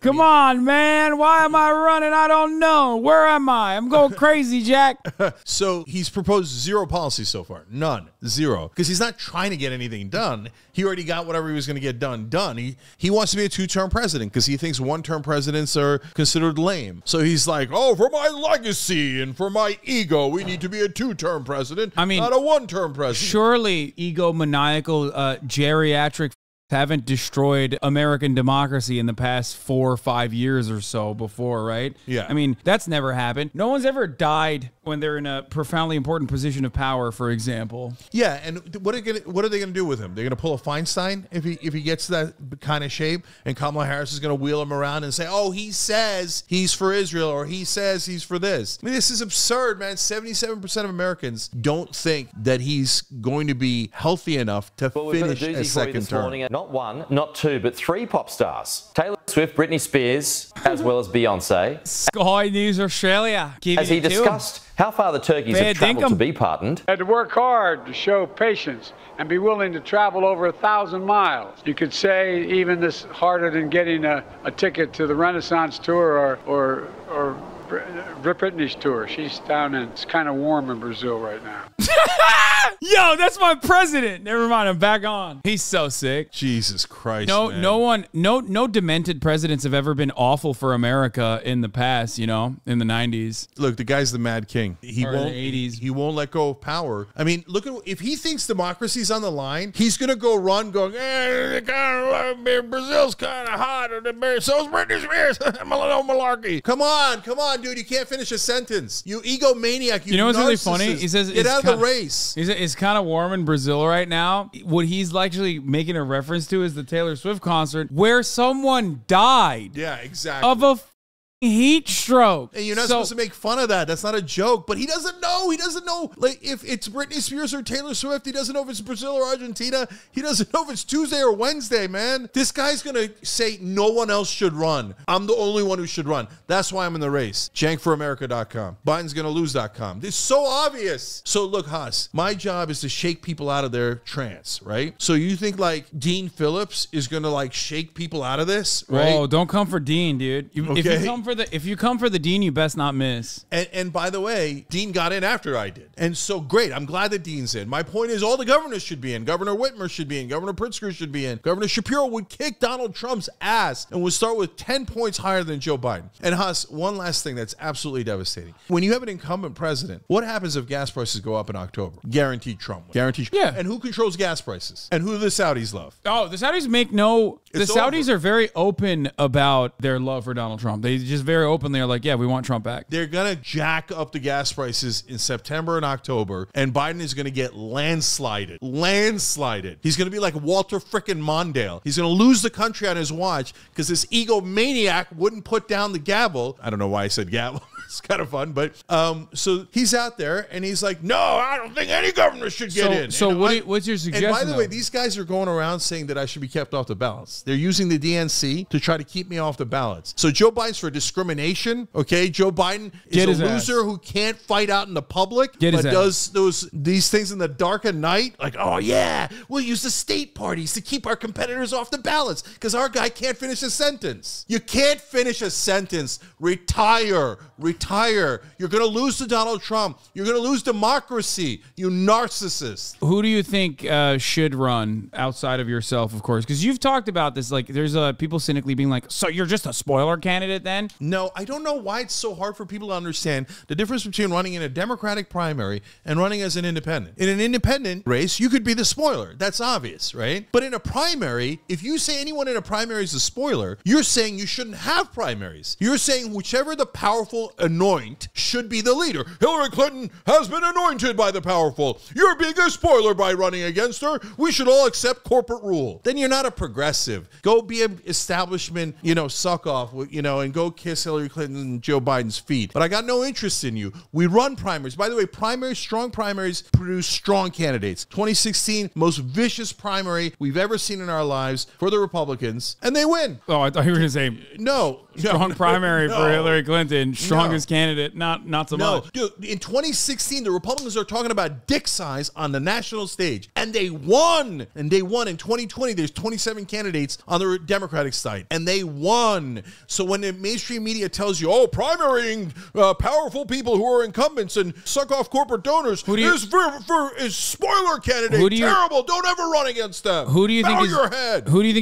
Come on, man. Why am I running? I don't know. Where am I? I'm going crazy, Jack. So he's proposed 0 policies so far. None. 0. Because he's not trying to get anything done. He already got whatever he was going to get done. He wants to be a 2-term president because he thinks 1-term presidents are considered lame. So he's like, oh, for my legacy and for my ego, we need to be a 2-term president, I mean, not a 1-term president. Surely egomaniacal geriatric haven't destroyed American democracy in the past 4 or 5 years or so before, right? Yeah. I mean, that's never happened. No one's ever died when they're in a profoundly important position of power, for example. Yeah, and what are they going to do with him? They're going to pull a Feinstein if he gets that kind of shape, and Kamala Harris is going to wheel him around and say, oh, he says he's for Israel, or he says he's for this. I mean, this is absurd, man. 77% of Americans don't think that he's going to be healthy enough to finish a second term. Not 1, not 2, but 3 pop stars. Taylor Swift, Britney Spears, as well as Beyonce. Sky News Australia. As he discussed how far the turkeys have travelled to be pardoned. Had to work hard to show patience and be willing to travel over 1,000 miles. You could say even this harder than getting a ticket to the Renaissance Tour or Rip Britney's tour. She's down in, it's kind of warm in Brazil right now. Yo, that's my president. Never mind, I'm back on. He's so sick. Jesus Christ, man. No demented presidents have ever been awful for America in the past, you know, in the 90s. Look, the guy's the mad king. He won't let go of power. I mean, look at, if he thinks democracy's on the line, he's going to go run going, hey, Brazil's kind of hot, and so's Britney Spears. Malarkey. Come on, dude. You can't finish a sentence. You egomaniac. You know what's really funny? He says, get out of the race. He says, it's kind of warm in Brazil right now. What he's actually making a reference to is the Taylor Swift concert where someone died. Yeah, exactly. Of a heat stroke. And you're not supposed to make fun of that. That's not a joke. But he doesn't know. He doesn't know. Like, if it's Britney Spears or Taylor Swift, he doesn't know if it's Brazil or Argentina. He doesn't know if it's Tuesday or Wednesday, man. This guy's going to say no one else should run. I'm the only one who should run. That's why I'm in the race. JankForAmerica.com. Biden's going to lose.com. This is so obvious. So look, Haas, my job is to shake people out of their trance, right? So you think like Dean Phillips is going to like shake people out of this, right? Oh, don't come for Dean, dude. If you come for the Dean, you best not miss. And by the way, Dean got in after I did. And so great. I'm glad that Dean's in. My point is all the governors should be in. Governor Whitmer should be in. Governor Pritzker should be in. Governor Shapiro would kick Donald Trump's ass and would start with 10 points higher than Joe Biden. And Haas, one last thing that's absolutely devastating. When you have an incumbent president, what happens if gas prices go up in October? Guaranteed Trump wins. Guaranteed. Yeah. And who controls gas prices? And who do the Saudis love? Oh, the Saudis make no... The Saudis are very open about their love for Donald Trump. They just very openly are like, yeah, we want Trump back. They're going to jack up the gas prices in September and October, and Biden is going to get landslided. Landslided. He's going to be like Walter frickin' Mondale. He's going to lose the country on his watch because this egomaniac wouldn't put down the gavel. I don't know why I said gavel. It's kind of fun, but so he's out there and he's like, no, I don't think any governor should get in. So what's your suggestion? And by the way, these guys are going around saying that I should be kept off the ballots. They're using the DNC to try to keep me off the ballots. So Joe Biden's for discrimination, okay? Joe Biden is a loser who can't fight out in the public, but does these things in the dark of night. Like, oh yeah, we'll use the state parties to keep our competitors off the ballots because our guy can't finish a sentence. You can't finish a sentence. Retire. You're going to lose to Donald Trump. You're going to lose democracy, you narcissist. Who do you think should run outside of yourself, of course? Because you've talked about this. Like, there's people cynically being like, so you're just a spoiler candidate then? No, I don't know why it's so hard for people to understand the difference between running in a Democratic primary and running as an independent. In an independent race, you could be the spoiler. That's obvious, right? But in a primary, if you say anyone in a primary is a spoiler, you're saying you shouldn't have primaries. You're saying whichever the powerful anoint should be the leader. Hillary Clinton has been anointed by the powerful. You're being a spoiler by running against her. We should all accept corporate rule. Then you're not a progressive. Go be an establishment, you know, suck off, you know, and go kiss Hillary Clinton and Joe Biden's feet. But I got no interest in you. We run primaries. By the way, primaries, strong primaries produce strong candidates. 2016, most vicious primary we've ever seen in our lives for the Republicans, and they win. Oh, I thought you were going to say no. Strong primary for Hillary Clinton. Strongest candidate. Not so much. Dude, in 2016, the Republicans are talking about dick size on the national stage. And they won. And they won. In 2020, there's 27 candidates on the Democratic side. And they won. So when the mainstream media tells you, oh, primarying powerful people who are incumbents and suck off corporate donors is spoiler candidate. Terrible. Don't ever run against them. Who do you think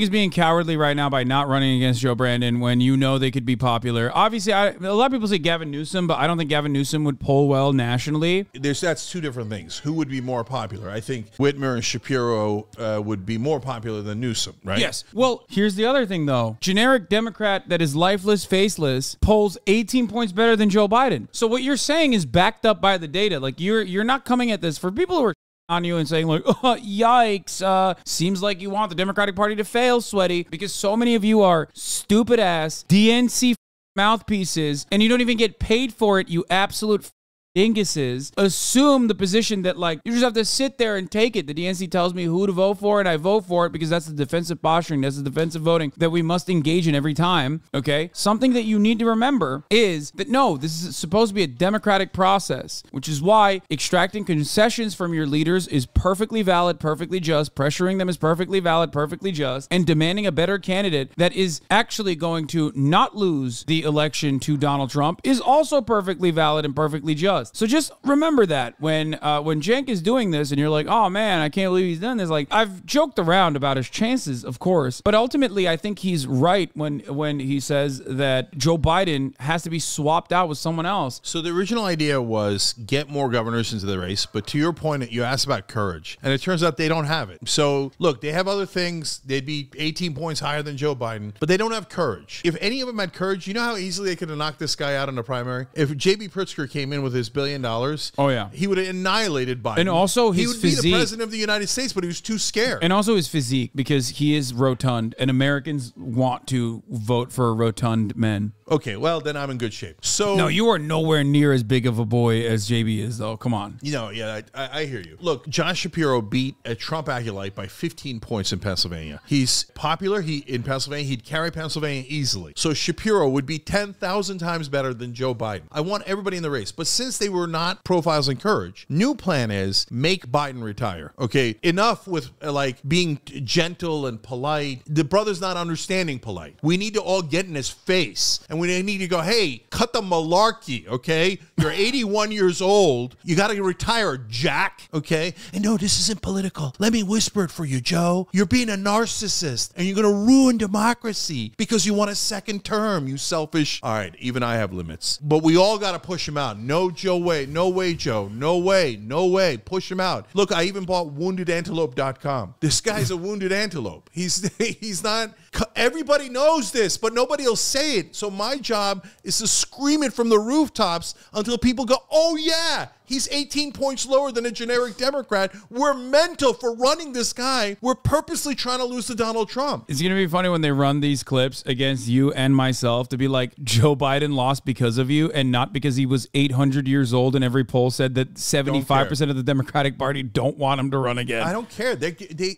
is being cowardly right now by not running against Joe Brandon when you know they could be popular? Obviously, a lot of people say Gavin Newsom, but I don't think Gavin Newsom would poll well nationally. That's two different things. Who would be more popular? I think Whitmer and Shapiro would be more popular than Newsom, right? Yes. Well, here's the other thing, though. Generic Democrat that is lifeless, faceless, polls 18 points better than Joe Biden. So what you're saying is backed up by the data. Like, you're not coming at this for people who are on you and saying like, oh, yikes, seems like you want the Democratic Party to fail, Sweaty, because so many of you are stupid ass DNC mouthpieces and you don't even get paid for it, you absolute dinguses assume the position that, like, you just have to sit there and take it. The DNC tells me who to vote for, and I vote for it because that's the defensive posturing, that's the defensive voting that we must engage in every time, okay? Something that you need to remember is that, no, this is supposed to be a democratic process, which is why extracting concessions from your leaders is perfectly valid, perfectly just. Pressuring them is perfectly valid, perfectly just. And demanding a better candidate that is actually going to not lose the election to Donald Trump is also perfectly valid and perfectly just. So just remember that when Cenk is doing this and you're like, oh man, I can't believe he's done this. Like, I've joked around about his chances, of course, but ultimately I think he's right when he says that Joe Biden has to be swapped out with someone else. So the original idea was get more governors into the race, but to your point, you asked about courage, and it turns out they don't have it. So look, they have other things. They'd be 18 points higher than Joe Biden, but they don't have courage. If any of them had courage, you know how easily they could have knocked this guy out in the primary? If J.B. Pritzker came in with his $1 billion. Oh yeah. He would have annihilated Biden. And also his physique. He would be the president of the United States, but he was too scared. And also his physique, because he is rotund and Americans want to vote for rotund men. Okay, well, then I'm in good shape. So no, you are nowhere near as big of a boy as JB is, though. Come on. You know, yeah, I hear you. Look, John Shapiro beat a Trump acolyte by 15 points in Pennsylvania. He's popular. In Pennsylvania, he'd carry Pennsylvania easily. So Shapiro would be 10,000 times better than Joe Biden. I want everybody in the race. But since they were not profiles in courage, new plan is make Biden retire. Okay, enough with like being gentle and polite. The brother's not understanding polite. We need to all get in his face. And we need to go, hey, cut the malarkey, okay? You're 81 years old. You got to retire, Jack, okay? And no, this isn't political. Let me whisper it for you, Joe. You're being a narcissist, and you're going to ruin democracy because you want a second term, you selfish. All right, even I have limits. But we all got to push him out. No, Joe, way. No way, Joe. No way. No way. Push him out. Look, I even bought woundedantelope.com. This guy's a wounded antelope. He's not... Everybody knows this, but nobody will say it. So my job is to scream it from the rooftops until people go, oh yeah, he's 18 points lower than a generic Democrat. We're mental for running this guy. We're purposely trying to lose to Donald Trump. It's going to be funny when they run these clips against you and myself to be like, Joe Biden lost because of you and not because he was 800 years old and every poll said that 75% of the Democratic Party don't want him to run again. I don't care. They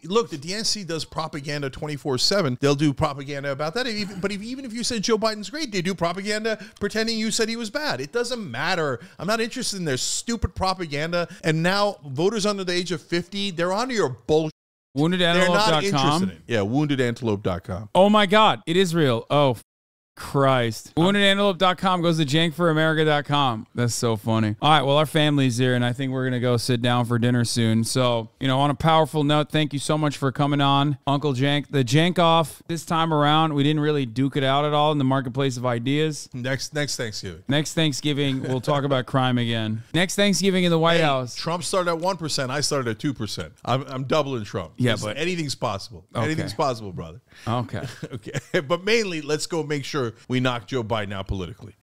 look, the DNC does propaganda 24/7. They'll do propaganda about that. But even if you said Joe Biden's great, they do propaganda pretending you said he was bad. It doesn't matter. I'm not interested in their stupid propaganda. And now voters under the age of 50, they're onto your bullshit. Woundedantelope.com. Yeah, woundedantelope.com. Oh my God, it is real. Oh Christ. Woundedantelope.com goes to jankforamerica.com. That's so funny. All right, well, our family's here, and I think we're going to go sit down for dinner soon. So, you know, on a powerful note, thank you so much for coming on, Uncle Cenk. The Cenk off this time around, we didn't really duke it out at all in the marketplace of ideas. Next Thanksgiving. Next Thanksgiving, we'll talk about crime again. Next Thanksgiving in the White House. Trump started at 1%. I started at 2%. I'm doubling Trump. Yeah, but anything's possible. Okay. Anything's possible, brother. Okay. Okay. But mainly, let's go make sure we knock Joe Biden out politically.